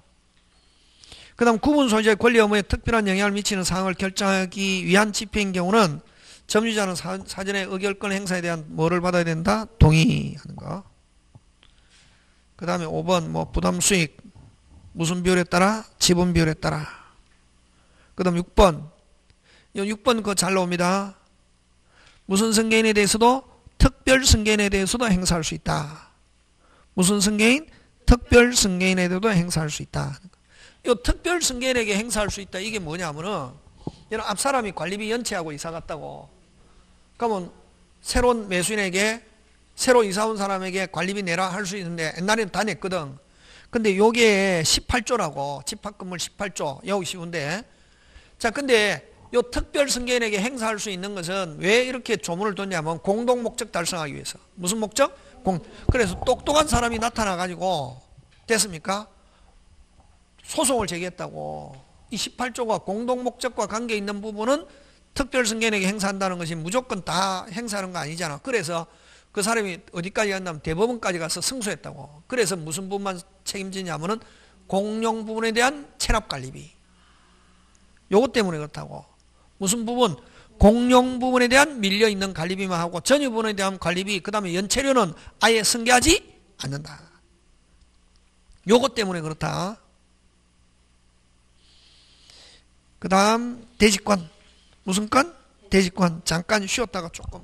그 다음 구분 소유자의 권리 의무에 특별한 영향을 미치는 사항을 결정하기 위한 집행인 경우는 점유자는 사전에 의결권 행사에 대한 뭐를 받아야 된다? 동의하는 거. 그 다음에 5번 뭐 부담 수익 무슨 비율에 따라? 지분 비율에 따라. 그 다음 6번. 6번 그거 잘 나옵니다. 무슨 승계인에 대해서도 특별 승계인에 대해서도 행사할 수 있다. 무슨 승계인? 특별 승계인에 대해서도 행사할 수 있다. 이 특별 승계인에게 행사할 수 있다. 이게 뭐냐면은 이런 앞 사람이 관리비 연체하고 이사 갔다고. 그러면 새로운 매수인에게 새로 이사 온 사람에게 관리비 내라 할 수 있는데 옛날에는 다 냈거든. 근데 요게 18조라고 집합건물 18조 여기 쉬운데. 자 근데 요 특별 승계인에게 행사할 수 있는 것은 왜 이렇게 조문을 뒀냐면 공동 목적 달성하기 위해서. 무슨 목적? 그래서 똑똑한 사람이 나타나가지고 됐습니까? 소송을 제기했다고. 이 18조가 공동 목적과 관계 있는 부분은 특별 승계인에게 행사한다는 것이 무조건 다 행사하는 거 아니잖아. 그래서 그 사람이 어디까지 갔냐면 대법원까지 가서 승소했다고. 그래서 무슨 부분만 책임지냐면은 공용 부분에 대한 체납 관리비. 요것 때문에 그렇다고. 무슨 부분? 공용 부분에 대한 밀려있는 관리비만 하고 전유분에 대한 관리비 그 다음에 연체료는 아예 승계하지 않는다. 요것 때문에 그렇다. 그 다음 대지권. 무슨 건? 대지권. 잠깐 쉬었다가 조금